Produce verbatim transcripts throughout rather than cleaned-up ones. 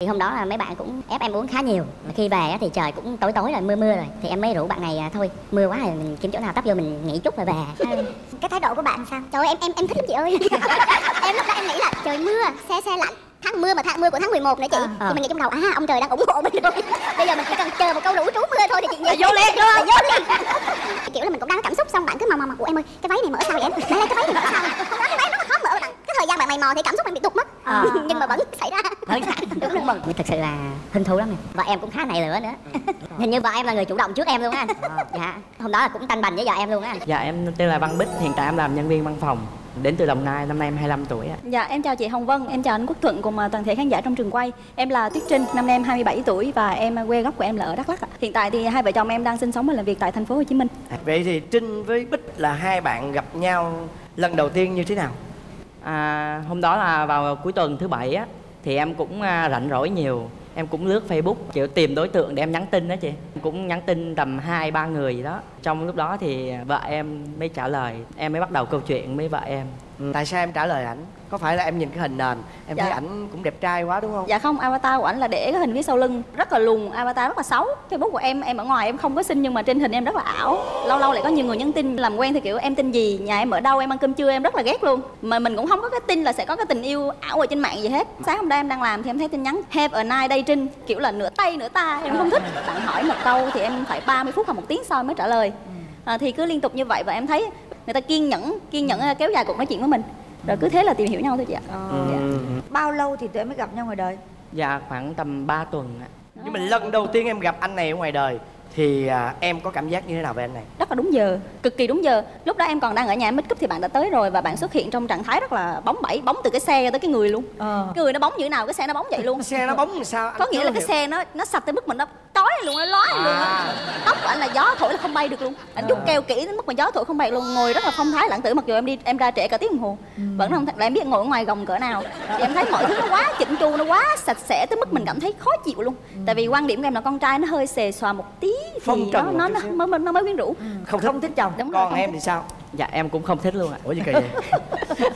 Thì hôm đó là mấy bạn cũng ép em uống khá nhiều. Khi về thì trời cũng tối tối rồi, mưa mưa rồi. Thì em mới rủ bạn này thôi, mưa quá rồi mình kiếm chỗ nào tấp vô mình nghỉ chút rồi về. Cái thái độ của bạn sao? Trời ơi, em em em thích lắm chị ơi. Em lúc đó em nghĩ là trời mưa, xe xe lạnh, tháng mưa mà tháng mưa của tháng mười một nữa chị. Ờ, ờ. Thì mình nghĩ trong đầu, à ông trời đang ủng hộ mình rồi. Bây giờ mình chỉ cần chờ một câu đủ trú mưa thôi thì chị vô liền vô liền. Kiểu là mình cũng đang cảm xúc xong bạn cứ mò mò mò của em ơi, cái váy này mở sao vậy em? Đây đây cái váy này mở sao? Không nói cái váy nó khó mở bạn. Cái thời gian bạn mày mò thì cảm xúc mình bị tụt mất. Ờ, nhưng mà vẫn xảy ra. Đúng đúng đúng mừng. Thật sự là hứng thú lắm nè. Vợ em cũng khá nảy lửa nữa. Ừ, hình như vợ em là người chủ động trước em luôn á anh. Ờ. Dạ. Hôm đó là cũng tanh bành với vợ em luôn á anh. Dạ em tên là Văn Bích, hiện tại em làm nhân viên văn phòng, đến từ Đồng Nai, năm nay em hai mươi lăm tuổi ạ. Dạ em chào chị Hồng Vân, em chào anh Quốc Thuận cùng toàn thể khán giả trong trường quay. Em là Tuyết Trinh, năm nay em hai mươi bảy tuổi và em quê gốc của em là ở Đắk Lắc ạ. Hiện tại thì hai vợ chồng em đang sinh sống và làm việc tại thành phố Hồ Chí Minh. Vậy thì Trinh với Bích là hai bạn gặp nhau lần đầu tiên như thế nào? À, hôm đó là vào cuối tuần thứ bảy á, thì em cũng rảnh rỗi nhiều, em cũng lướt Facebook kiểu tìm đối tượng để em nhắn tin đó chị. Em cũng nhắn tin tầm hai ba người gì đó. Trong lúc đó thì vợ em mới trả lời, em mới bắt đầu câu chuyện với vợ em. Ừ. Tại sao em trả lời ảnh? Có phải là em nhìn cái hình nền em dạ. thấy ảnh cũng đẹp trai quá đúng không? Dạ không, avatar của ảnh là để cái hình phía sau lưng rất là lùn, avatar rất là xấu. Facebook của em, em ở ngoài em không có xinh nhưng mà trên hình em rất là ảo. Lâu lâu lại có nhiều người nhắn tin làm quen thì kiểu em tin gì, nhà em ở đâu, em ăn cơm trưa, em rất là ghét luôn. Mà mình cũng không có cái tin là sẽ có cái tình yêu ảo ở trên mạng gì hết. Sáng hôm đó em đang làm thì em thấy tin nhắn Have a nice day Trinh, kiểu là nửa tay nửa ta, em không thích. Bạn hỏi một câu thì em phải ba mươi phút hoặc một tiếng sau mới trả lời. À, thì cứ liên tục như vậy và em thấy người ta kiên nhẫn, kiên nhẫn kéo dài cuộc nói chuyện với mình. Rồi cứ thế là tìm hiểu nhau thôi chị ạ. Ừ. Dạ. Bao lâu thì tụi em mới gặp nhau ngoài đời? Dạ khoảng tầm ba tuần ạ. Nhưng mà lần đầu tiên em gặp anh này ở ngoài đời thì à, em có cảm giác như thế nào về anh này? Rất là đúng giờ, cực kỳ đúng giờ. Lúc đó em còn đang ở nhà make up thì bạn đã tới rồi. Và bạn xuất hiện trong trạng thái rất là bóng bẩy, bóng từ cái xe tới cái người luôn. Ờ. Cái người nó bóng như thế nào, cái xe nó bóng vậy luôn. Xe nó bóng làm sao? Anh có nghĩa là cái hiểu. Xe nó nó sạch tới mức mình nó tối luôn, nó lói à. luôn á. Tóc của anh là gió thổi là không bay được luôn. Anh à. rút keo kỹ đến mức mà gió thổi không bay luôn. Ngồi rất là phong thái lãng tử, mặc dù em đi em ra trễ cả tiếng đồng hồ. Ừ. Vẫn không là em biết ngồi ở ngoài gồng cỡ nào. Thì em thấy mọi thứ nó quá chỉnh chu, nó quá sạch sẽ tới mức mình cảm thấy khó chịu luôn. Ừ. Tại vì quan điểm của em là con trai nó hơi xề xòa một tí. Phong trần nó, nó, nó mới nó mới quyến rũ. Ừ. Không thích, không thích chồng. Đúng. Còn em thích. Thì sao? Dạ em cũng không thích luôn ạ. À. Ủa gì kỳ vậy?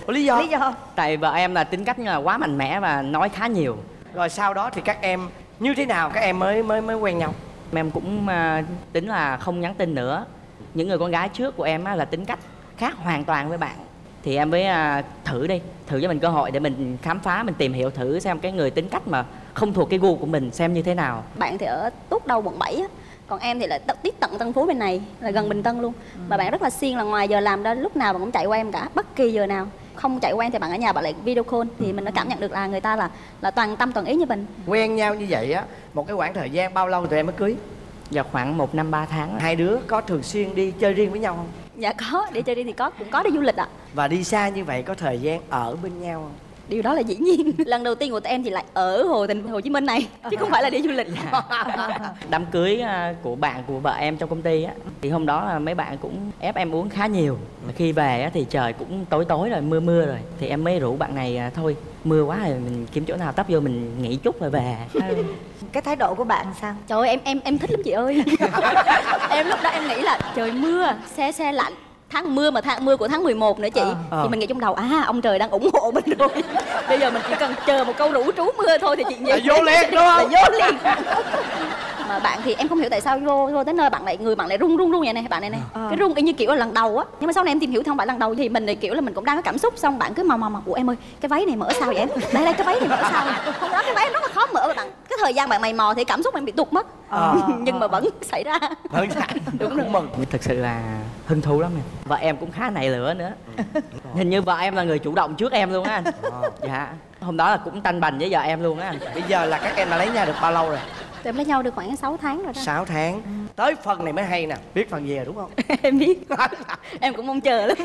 Ủa, lý do? Lý do? Tại vợ em là tính cách là quá mạnh mẽ và nói khá nhiều. Rồi sau đó thì các em như thế nào các em mới mới mới quen nhau? Em cũng uh, tính là không nhắn tin nữa. Những người con gái trước của em á, là tính cách khác hoàn toàn với bạn. Thì em mới uh, thử đi, thử cho mình cơ hội để mình khám phá, mình tìm hiểu thử xem cái người tính cách mà không thuộc cái gu của mình xem như thế nào. Bạn thì ở tốt đâu quận bảy á. Còn em thì lại tiếp tận Tân Phú bên này, là gần Bình Tân luôn. Ừ. Mà bạn rất là siêng, là ngoài giờ làm đó lúc nào bạn cũng chạy qua em cả, bất kỳ giờ nào. Không chạy qua em thì bạn ở nhà bạn lại video call. Thì mình đã cảm nhận được là người ta là là toàn tâm toàn ý như mình. Quen nhau như vậy á, một cái khoảng thời gian bao lâu tụi em mới cưới? Dạ khoảng một năm ba tháng. Hai đứa có thường xuyên đi chơi riêng với nhau không? Dạ có, đi chơi riêng thì có, cũng có đi du lịch ạ. À. Và đi xa như vậy có thời gian ở bên nhau không? Điều đó là dĩ nhiên. Lần đầu tiên của tụi em thì lại ở Hồ Thành Hồ Chí Minh này chứ không phải là đi du lịch. Đám cưới của bạn của vợ em trong công ty á, thì hôm đó là mấy bạn cũng ép em uống khá nhiều. Khi về á, thì trời cũng tối tối rồi, mưa mưa rồi. Thì em mới rủ bạn này thôi, mưa quá rồi mình kiếm chỗ nào tấp vô mình nghỉ chút rồi về. Cái thái độ của bạn sao? Trời ơi, em em em thích lắm chị ơi. Em lúc đó em nghĩ là trời mưa, xe xe lạnh, tháng mưa mà tháng mưa của tháng mười một nữa chị. Ờ, ờ. Thì mình nghĩ trong đầu, à ông trời đang ủng hộ mình rồi. Bây giờ mình chỉ cần chờ một câu đủ trú mưa thôi thì chị nhìn là vô liền đúng không? Là vô liền. Mà bạn thì em không hiểu tại sao vô vô tới nơi bạn lại người bạn lại run run run vậy này, bạn này này. Ờ. Cái run y như kiểu là lần đầu á. Nhưng mà sau này em tìm hiểu thông bạn lần đầu thì mình lại kiểu là mình cũng đang có cảm xúc, xong bạn cứ mò mò mò của em ơi, cái váy này mở sao vậy em? Đây đây cái váy này mở sao? Không đó cái váy nó rất là khó mở bạn. Cái thời gian bạn mày mò thì cảm xúc em bị tụt mất. Ờ. Nhưng mà vẫn xảy ra. Vẫn đúng rồi. Mừng. Thật sự là hứng thú lắm nè. Vợ em cũng khá nảy lửa nữa. Hình như vợ em là người chủ động trước em luôn á anh. Dạ. Hôm đó là cũng tanh bành với vợ em luôn á anh. Bây giờ là các em đã lấy nhau được bao lâu rồi? Tụi em lấy nhau được khoảng sáu tháng rồi đó. Sáu tháng. Ừ. Tới phần này mới hay nè. Biết phần gì rồi đúng không? Em biết. Em cũng mong chờ lắm.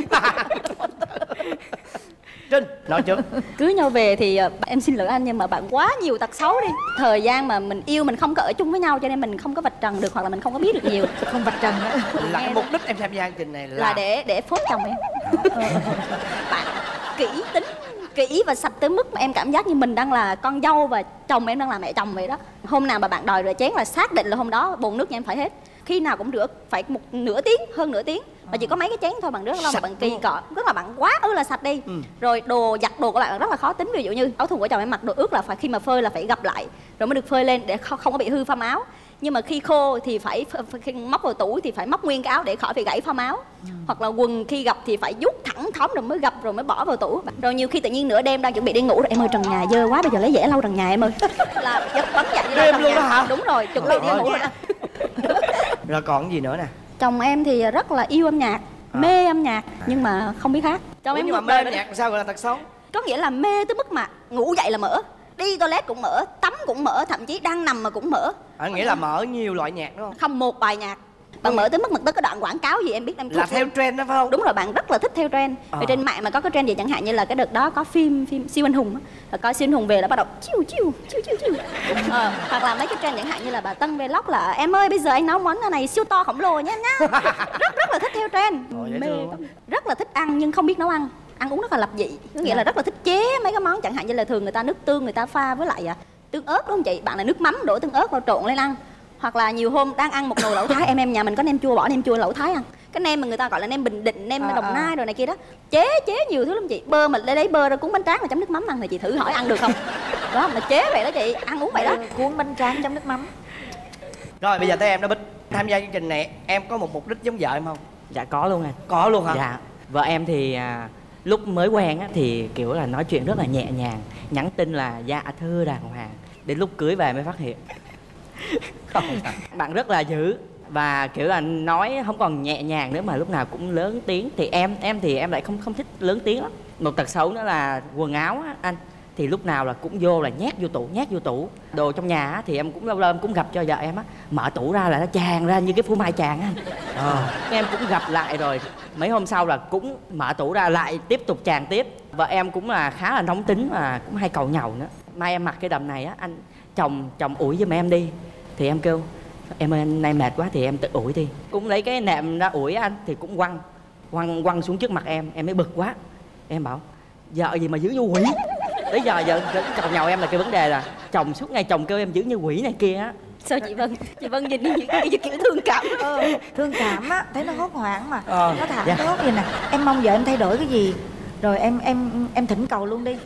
Trinh, nói trước. Cưới nhau về thì em xin lỗi anh nhưng mà bạn quá nhiều tật xấu đi. Thời gian mà mình yêu mình không có ở chung với nhau cho nên mình không có vạch trần được, hoặc là mình không có biết được nhiều. Không vạch trần nữa. Là cái mục đích em tham gia chương trình này là là để để phốt chồng em. Bạn kỹ tính, kỹ và sạch tới mức mà em cảm giác như mình đang là con dâu và chồng em đang là mẹ chồng vậy đó. Hôm nào mà bạn đòi rửa chén là xác định là hôm đó bồn nước nhà em phải hết. Khi nào cũng rửa phải một nửa tiếng, hơn nửa tiếng. và chỉ có mấy cái chén thôi bằng nước lông, bằng kỳ cọ rất là bạn quá ư là sạch đi. Ừ. Rồi đồ giặt đồ của bạn rất là khó tính, ví dụ như áo thun của chồng em mặc đồ ướt là phải khi mà phơi là phải gập lại rồi mới được phơi lên để không có bị hư pha áo, nhưng mà khi khô thì phải khi móc vào tủ thì phải móc nguyên cái áo để khỏi bị gãy pha áo. Ừ. Hoặc là quần khi gập thì phải vuốt thẳng thóm rồi mới gập rồi mới bỏ vào tủ. Rồi nhiều khi tự nhiên nửa đêm đang chuẩn bị đi ngủ rồi em ơi trần nhà dơ quá bây giờ lấy dẻ lau trần nhà em ơi là giật bắn dậy đi lau trần nhà. Đúng rồi, chuẩn bị đi ngủ rồi. Rồi còn gì nữa nè? Chồng em thì rất là yêu âm nhạc, à. mê âm nhạc à. nhưng mà không biết hát. Chồng em nhưng mà mê âm nhạc sao gọi là tật xấu? Có nghĩa là mê tới mức mà ngủ dậy là mở, đi toilet cũng mở, tắm cũng mở, thậm chí đang nằm mà cũng mở. Anh à, nghĩa là mở nhiều loại nhạc đúng không? Không, một bài nhạc. Bạn ừ. mở tới mức mặt tới cái đoạn quảng cáo gì em biết em là theo trend đó phải không? Đúng rồi, bạn rất là thích theo trend. Ờ. Ở trên mạng mà có cái trend gì chẳng hạn như là cái đợt đó có phim phim siêu anh hùng, là coi siêu anh hùng về là bắt đầu chiêu chiêu chiêu chiêu chiêu. Ờ, hoặc là mấy cái trend chẳng hạn như là bà Tân Vlog là em ơi bây giờ anh nấu món này siêu to khổng lồ nha em nhá. Rất rất là thích theo trend. Ồ, mê, rất là thích ăn nhưng không biết nấu ăn. Ăn uống rất là lập dị, có nghĩa dạ. là rất là thích chế mấy cái món chẳng hạn như là thường người ta nước tương người ta pha với lại tương ớt đúng không chị? Bạn là nước mắm đổ tương ớt vào trộn lên ăn. Hoặc là nhiều hôm đang ăn một nồi lẩu Thái, em em nhà mình có nem chua bỏ nem chua lẩu Thái ăn. Cái nem mà người ta gọi là nem Bình Định, nem à, Đồng Nai à. rồi này kia đó. Chế chế nhiều thứ lắm chị. Bơ mình lấy bơ ra cuốn bánh tráng mà chấm nước mắm ăn thì chị thử hỏi ăn được không? Đó mà chế vậy đó chị, ăn uống vậy đó. Ừ, cuốn bánh tráng chấm nước mắm. Rồi bây giờ tới em đó Bích. Tham gia chương trình này em có một mục đích giống vợ em không? Dạ có luôn anh. Có luôn hả? Dạ. Vợ em thì à... lúc mới quen á, thì kiểu là nói chuyện rất là nhẹ nhàng, nhắn tin là dạ thưa đàng hoàng. Đến lúc cưới về mới phát hiện không, bạn rất là dữ và kiểu là nói không còn nhẹ nhàng nữa mà lúc nào cũng lớn tiếng. Thì em em thì em lại không không thích lớn tiếng lắm. Một tật xấu nữa là quần áo á, anh thì lúc nào là cũng vô là nhét vô tủ, nhét vô tủ. Đồ trong nhà á, thì em cũng lâu lâu em cũng gặp cho vợ em á, mở tủ ra là nó tràn ra như cái phô mai tràn á. Ờ. Em cũng gặp lại rồi, mấy hôm sau là cũng mở tủ ra lại tiếp tục tràn tiếp. Vợ em cũng là khá là nóng tính và cũng hay cầu nhầu nữa. Mai em mặc cái đầm này á, anh chồng chồng ủi giùm em đi. Thì em kêu em ơi nay mệt quá thì em tự ủi đi. Cũng lấy cái nệm ra ủi anh thì cũng quăng quăng quăng xuống trước mặt em, em mới bực quá. Em bảo vợ gì mà giữ vô quỷ. Tới giờ vợ chồng nhậu em là cái vấn đề là chồng suốt ngày chồng kêu em giữ như quỷ này kia á. Sao chị Vân, chị Vân nhìn như kiểu thương cảm. Ừ, thương cảm á, thấy nó hốt hoảng mà. Ờ, nó thẳng thốt vậy nè. Em mong vợ em thay đổi cái gì rồi em em em thỉnh cầu luôn đi.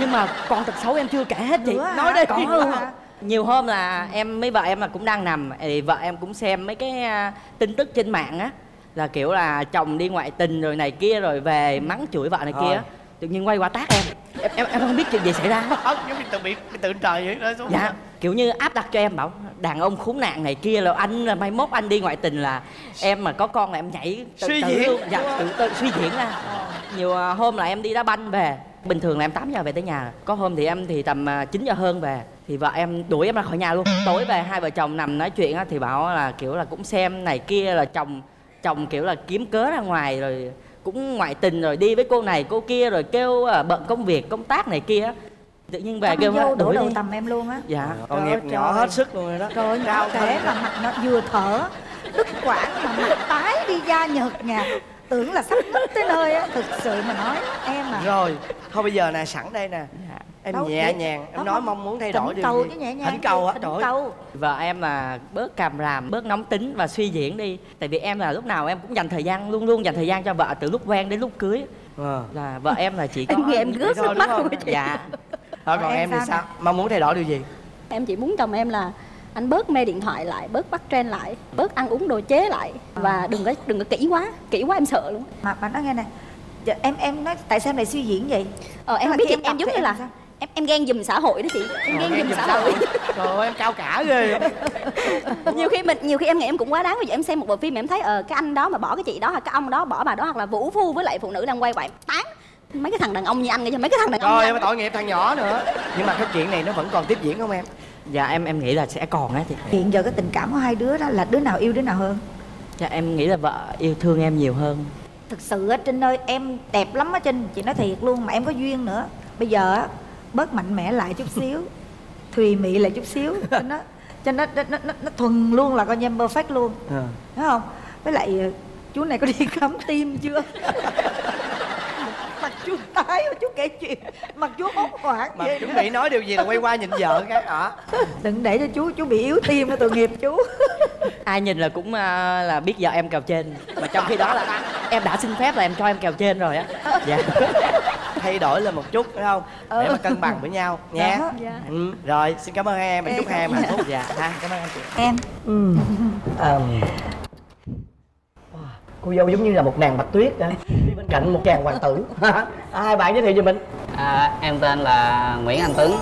Nhưng mà con tật xấu em chưa kể hết chị. Nữa nói đây còn luôn. À. Nhiều hôm là em mấy vợ em là cũng đang nằm thì vợ em cũng xem mấy cái tin tức trên mạng á, là kiểu là chồng đi ngoại tình rồi này kia rồi về mắng chửi vợ này kia. Tự nhiên quay qua tát em. Em, em em không biết chuyện gì xảy ra. Không, giống như tự bị tự trời vậy đó. Dạ, kiểu như áp đặt cho em bảo đàn ông khốn nạn này kia là anh là mai mốt anh đi ngoại tình là em mà có con là em nhảy tự, suy tự diễn luôn. Dạ, tự, tự suy diễn ra. Nhiều hôm là em đi đá banh về. Bình thường là em tám giờ về tới nhà. Có hôm thì em thì tầm chín giờ hơn về thì vợ em đuổi em ra khỏi nhà luôn. Tối về hai vợ chồng nằm nói chuyện thì bảo là kiểu là cũng xem này kia là chồng chồng kiểu là kiếm cớ ra ngoài rồi cũng ngoại tình rồi đi với cô này cô kia rồi kêu à, bận công việc công tác này kia. Tự nhiên về kêu vô đổ đầu tầm em luôn á. Dạ tội nghiệp nhỏ hết sức luôn rồi đó. Trời ơi cao thế là mặt nó vừa thở đứt quãng mà mặt tái đi da nhợt nhạt, tưởng là sắp mất tới nơi á. Thực sự mà nói em à. Rồi thôi bây giờ nè sẵn đây nè. Dạ. Em đâu, nhẹ nhàng em nói mong muốn thay đổi điều gì thỉnh cầu á. Trời ơi vợ em là bớt càm ràm, bớt nóng tính và suy diễn đi. Tại vì em là lúc nào em cũng dành thời gian, luôn luôn dành thời gian cho vợ từ lúc quen đến lúc cưới. Ờ. Là vợ em là chỉ có em, em gớt nước mắt của chị. Dạ thôi còn em, em thì sao mong muốn thay đổi điều gì? Em chỉ muốn chồng em là anh bớt mê điện thoại lại, bớt bắt trend lại, bớt ăn uống đồ chế lại và đừng có đừng có kỹ quá kỹ quá em sợ luôn. Mà bạn nói nghe nè em em nói tại sao em lại suy diễn vậy? Ờ em biết em giống như là Em, em ghen giùm xã hội đó chị. Em ghen giùm xã hội. Trời ơi em cao cả ghê. Nhiều khi mình nhiều khi em nghĩ em cũng quá đáng. Bây giờ em xem một bộ phim em thấy ờ cái anh đó mà bỏ cái chị đó hoặc cái ông đó bỏ bà đó hoặc là vũ phu với lại phụ nữ đang quay quậy tán mấy cái thằng đàn ông như anh nghe chưa, mấy cái thằng đàn ông. Trời ơi tội nghiệp thằng nhỏ nữa. Nhưng mà cái chuyện này nó vẫn còn tiếp diễn không em? Dạ em em nghĩ là sẽ còn á chị. Hiện giờ cái tình cảm của hai đứa đó là đứa nào yêu đứa nào hơn? Dạ em nghĩ là vợ yêu thương em nhiều hơn. Thực sự á Trinh ơi em đẹp lắm á Trinh, chị nói thiệt luôn mà em có duyên nữa. Bây giờ á bớt mạnh mẽ lại chút xíu, thùy mị lại chút xíu cho nó cho nó nó, nó, nó thuần luôn là coi như em perfect luôn. À. Đúng không? Với lại chú này có đi khám tim chưa? Mặt chú tái chú kể chuyện mặt chú hốt hoảng mà chuẩn bị nói điều gì là quay qua nhìn vợ cái hả? Đừng để cho chú chú bị yếu tim đó, tội nghiệp chú. Ai nhìn là cũng uh, là biết vợ em kèo trên, mà trong khi đó là em đã xin phép là em cho em kèo trên rồi á. Dạ. Thay đổi lên một chút phải không? Để ừ. mà cân bằng với nhau nha. Đó, dạ. Ừ. Rồi xin cảm ơn hai em, mình chúc hai em hạnh phúc. Dạ. À, cảm ơn anh chị. Em. Ừ. Um. Cô dâu giống như là một nàng Bạch Tuyết đó, đi bên cạnh một chàng hoàng tử. Hai bạn giới thiệu cho mình. À, em tên là Nguyễn Anh Tuấn,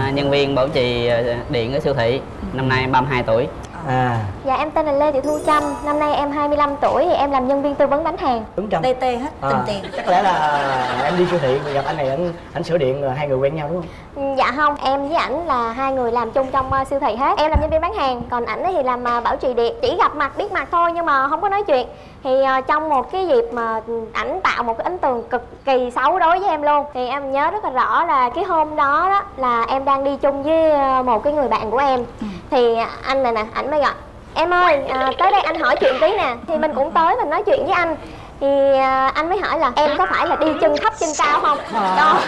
à, nhân viên bảo trì điện ở siêu thị, năm nay em ba mươi hai tuổi. À. Dạ em tên là Lê Thị Thu Trâm, năm nay em hai mươi lăm tuổi, thì em làm nhân viên tư vấn bán hàng. Tuấn Trâm. đê tê hết, à, tình tiền. Chắc lẽ là em đi siêu thị gặp anh này, anh, anh sửa điện rồi hai người quen nhau đúng không? Dạ không, em với ảnh là hai người làm chung trong uh, siêu thị hết. Em làm nhân viên bán hàng, còn ảnh thì làm uh, bảo trì điện, chỉ gặp mặt biết mặt thôi nhưng mà không có nói chuyện. Thì uh, trong một cái dịp mà ảnh tạo một cái ấn tượng cực kỳ xấu đối với em luôn. Thì em nhớ rất là rõ là cái hôm đó đó là em đang đi chung với một cái người bạn của em. Thì anh này nè, ảnh mới gọi em ơi à, tới đây anh hỏi chuyện tí nè. Thì mình cũng tới mình nói chuyện với anh. Thì à, anh mới hỏi là em có phải là đi chân thấp chân cao không? Đó.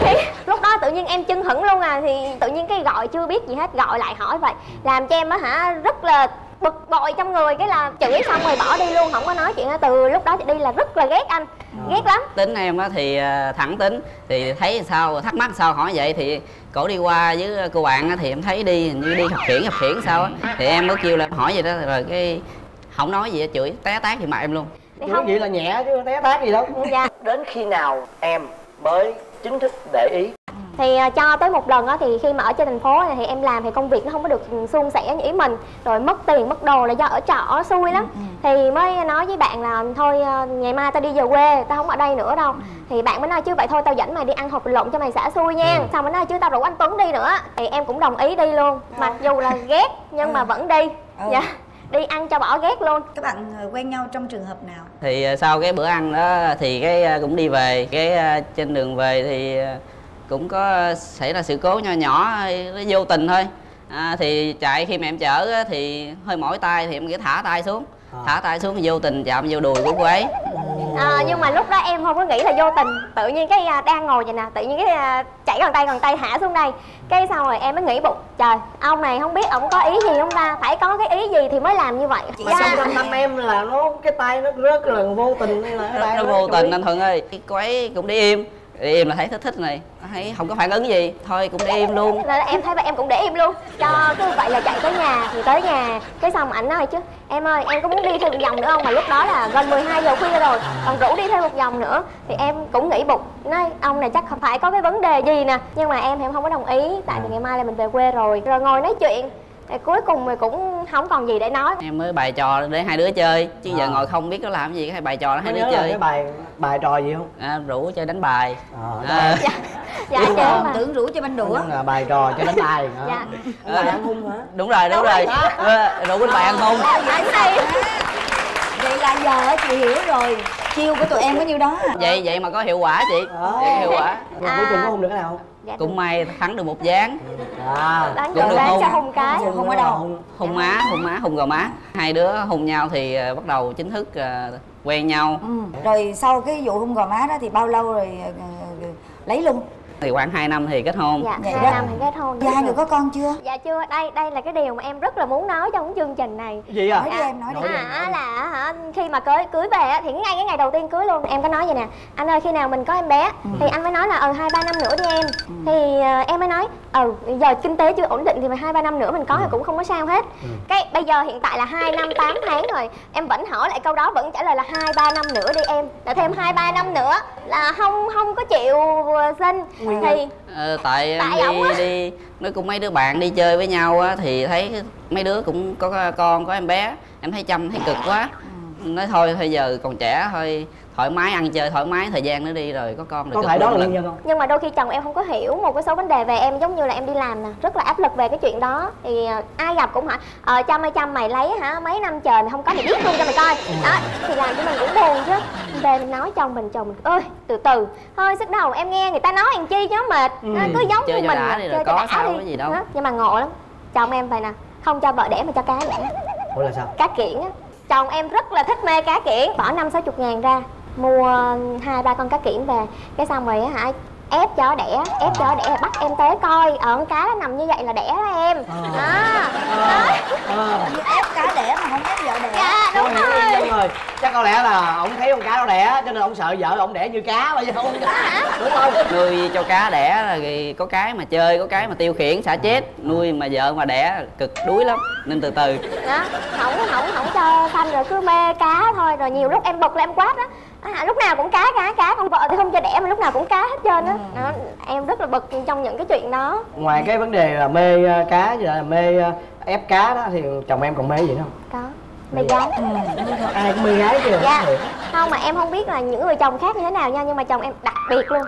Thì lúc đó tự nhiên em chân hững luôn à. Thì tự nhiên cái gọi chưa biết gì hết, gọi lại hỏi vậy làm cho em á hả rất là bực bội trong người, cái là chửi xong rồi bỏ đi luôn, không có nói chuyện. Từ lúc đó đi là rất là ghét anh, ghét lắm. Tính em á thì thẳng tính, thì thấy sao thắc mắc sao hỏi vậy, thì cổ đi qua với cô bạn thì em thấy đi hình như đi học khiển học khiển sao á, thì em mới kêu là hỏi vậy đó, rồi cái không nói gì chửi té tát thì mặt em luôn. Không vậy là nhẹ chứ té tát gì đâu. Dạ. Đến khi nào em mới chính thức để ý? Thì cho tới một lần đó, thì khi mà ở trên thành phố này thì em làm thì công việc nó không có được suôn sẻ như ý mình, rồi mất tiền mất đồ là do ở trọ xui lắm. Thì mới nói với bạn là thôi ngày mai tao đi về quê, tao không ở đây nữa đâu. Thì bạn mới nói chứ vậy thôi tao dẫn mày đi ăn hột lộn cho mày xả xui nha. Ừ. Xong mới nói chứ tao rủ anh Tuấn đi nữa. Thì em cũng đồng ý đi luôn, mặc dù là ghét nhưng mà vẫn đi. Ừ. Dạ. Đi ăn cho bỏ ghét luôn. Các bạn quen nhau trong trường hợp nào? Thì sau cái bữa ăn đó thì cái cũng đi về, cái trên đường về thì cũng có xảy ra sự cố nho nhỏ, nó vô tình thôi. À, thì chạy khi mà em chở thì hơi mỏi tay thì em cứ thả tay xuống, à. thả tay xuống vô tình chạm vô đùi của cô ấy. À, nhưng mà lúc đó em không có nghĩ là vô tình, tự nhiên cái đang ngồi vậy nè, tự nhiên cái chảy gần tay gần tay hạ xuống đây, cái sau rồi em mới nghĩ bụng trời ông này không biết ông có ý gì không ta, phải có cái ý gì thì mới làm như vậy. Mà dạ. Trong năm em là nó cái tay nó rớt là vô tình hay là cái tay nó vô tình anh Thuận ơi. Cô ấy cũng đi im. Để im là thấy thích thích này, thấy không có phản ứng gì, thôi cũng để im luôn. Là em thấy vậy em cũng để im luôn. Cho cứ vậy là chạy tới nhà, thì tới nhà cái xong ảnh nói chứ em ơi em có muốn đi thêm một vòng nữa không, mà lúc đó là gần mười hai giờ khuya rồi, còn rủ đi thêm một vòng nữa. Thì em cũng nghĩ bụng nói ông này chắc phải có cái vấn đề gì nè, nhưng mà em thì em không có đồng ý, tại vì ngày mai là mình về quê rồi. Rồi ngồi nói chuyện thì cuối cùng mình cũng không còn gì để nói, em mới bày trò để hai đứa chơi chứ à. Giờ ngồi không biết nó làm gì, hay bày trò hai đứa chơi. Là cái bài bài trò gì không? À, rủ chơi đánh bài. À, à. Dạ, dạ đúng đúng mà. Tưởng rủ chơi banh đũa là bài trò chơi đánh bài. Dạ. À, bài ăn hung hả? Đúng rồi đúng, đúng rồi, rồi. À, rủ đánh bài ăn hung. Vậy là giờ chị hiểu rồi, chiêu của tụi em có nhiêu đó à. Vậy vậy mà có hiệu quả chị. Vậy hiệu quả. Cuối cùng có hung được cái nào không? Dạ, cũng may thắng được một ván. À, đánh cũng được hôn, hôn cái hôn, hôn ở đâu hôn, hôn má hôn má hôn gò má, hai đứa hôn nhau thì uh, bắt đầu chính thức uh, quen nhau. Ừ. Rồi sau cái vụ hôn gò má đó thì bao lâu rồi uh, lấy lưng? Thì khoảng hai năm thì kết hôn. Dạ, hai năm thì kết hôn. Dạ, hai người có con chưa? Dạ chưa. Đây đây là cái điều mà em rất là muốn nói trong chương trình này. Gì à? Nói đi em, nói đi. À, là hả khi mà cưới cưới về á thì ngay cái ngày đầu tiên cưới luôn em có nói vậy nè. Anh ơi khi nào mình có em bé thì anh mới nói là ờ hai ba năm nữa đi em. Thì em mới nói ừ giờ kinh tế chưa ổn định thì mà hai ba năm nữa mình có thì cũng không có sao hết. Cái bây giờ hiện tại là hai năm tám tháng rồi, em vẫn hỏi lại câu đó vẫn trả lời là hai ba năm nữa đi em. Là thêm hai ba năm nữa là không không có chịu sinh. Thì... Ờ, tại tại đi, đi nó cũng mấy đứa bạn đi chơi với nhau á, thì thấy mấy đứa cũng có con có em bé, em thấy chăm thấy cực quá. Ừ. Nói thôi bây giờ còn trẻ thôi thoải mái ăn chơi thoải mái thời gian nữa đi rồi có con rồi. Có phải đó là nguyên nhân không? Nhưng mà đôi khi chồng em không có hiểu một cái số vấn đề về em, giống như là em đi làm nè rất là áp lực về cái chuyện đó, thì ai gặp cũng hỏi ờ Trâm ơi Trâm mày lấy hả mấy năm trời mày không có mày biết luôn cho mày coi đó, thì làm cho mình cũng buồn chứ. Về mình nói chồng mình chồng mình ơi từ từ thôi sức đầu em nghe người ta nói ăn chi chứ mệt. Ừ. Nó cứ giống như mình đã, chơi cho đã sao đi gì đâu. Đó. Nhưng mà ngộ lắm chồng em vậy nè, không cho vợ đẻ mà cho cá nữa. Ủa là sao? Cá kiển á, chồng em rất là thích mê cá kiển, bỏ năm sáu chục ngàn ra mua hai ba con cá kiển về, cái xong rồi hả ép cho đẻ, ép cho đẻ bắt em té coi ở con cá nó nằm như vậy là đẻ đó em. À, à, à. Ép cá đẻ mà không ép vợ đẻ. Dạ đúng rồi. Rồi. Đúng rồi, chắc có lẽ là ổng thấy con cá nó đẻ cho nên ổng sợ vợ ổng đẻ như cá bây giờ không. Đúng không? Nuôi cho cá đẻ là có cái mà chơi, có cái mà tiêu khiển xả chết, nuôi mà vợ mà đẻ cực đuối lắm nên từ từ. Đó, không không không cho xanh rồi cứ mê cá thôi, rồi nhiều lúc em bực là em quát đó. À, lúc nào cũng cá cá cá, con vợ thì không cho đẻ mà lúc nào cũng cá hết trơn á. À, em rất là bực trong những cái chuyện đó. Ngoài cái vấn đề là mê uh, cá như là mê uh, ép cá đó thì chồng em còn mê gì nữa không? Có mê gái. Ai cũng mê gái chứ. Dạ. Không mà em không biết là những người chồng khác như thế nào nha, nhưng mà chồng em đặc biệt luôn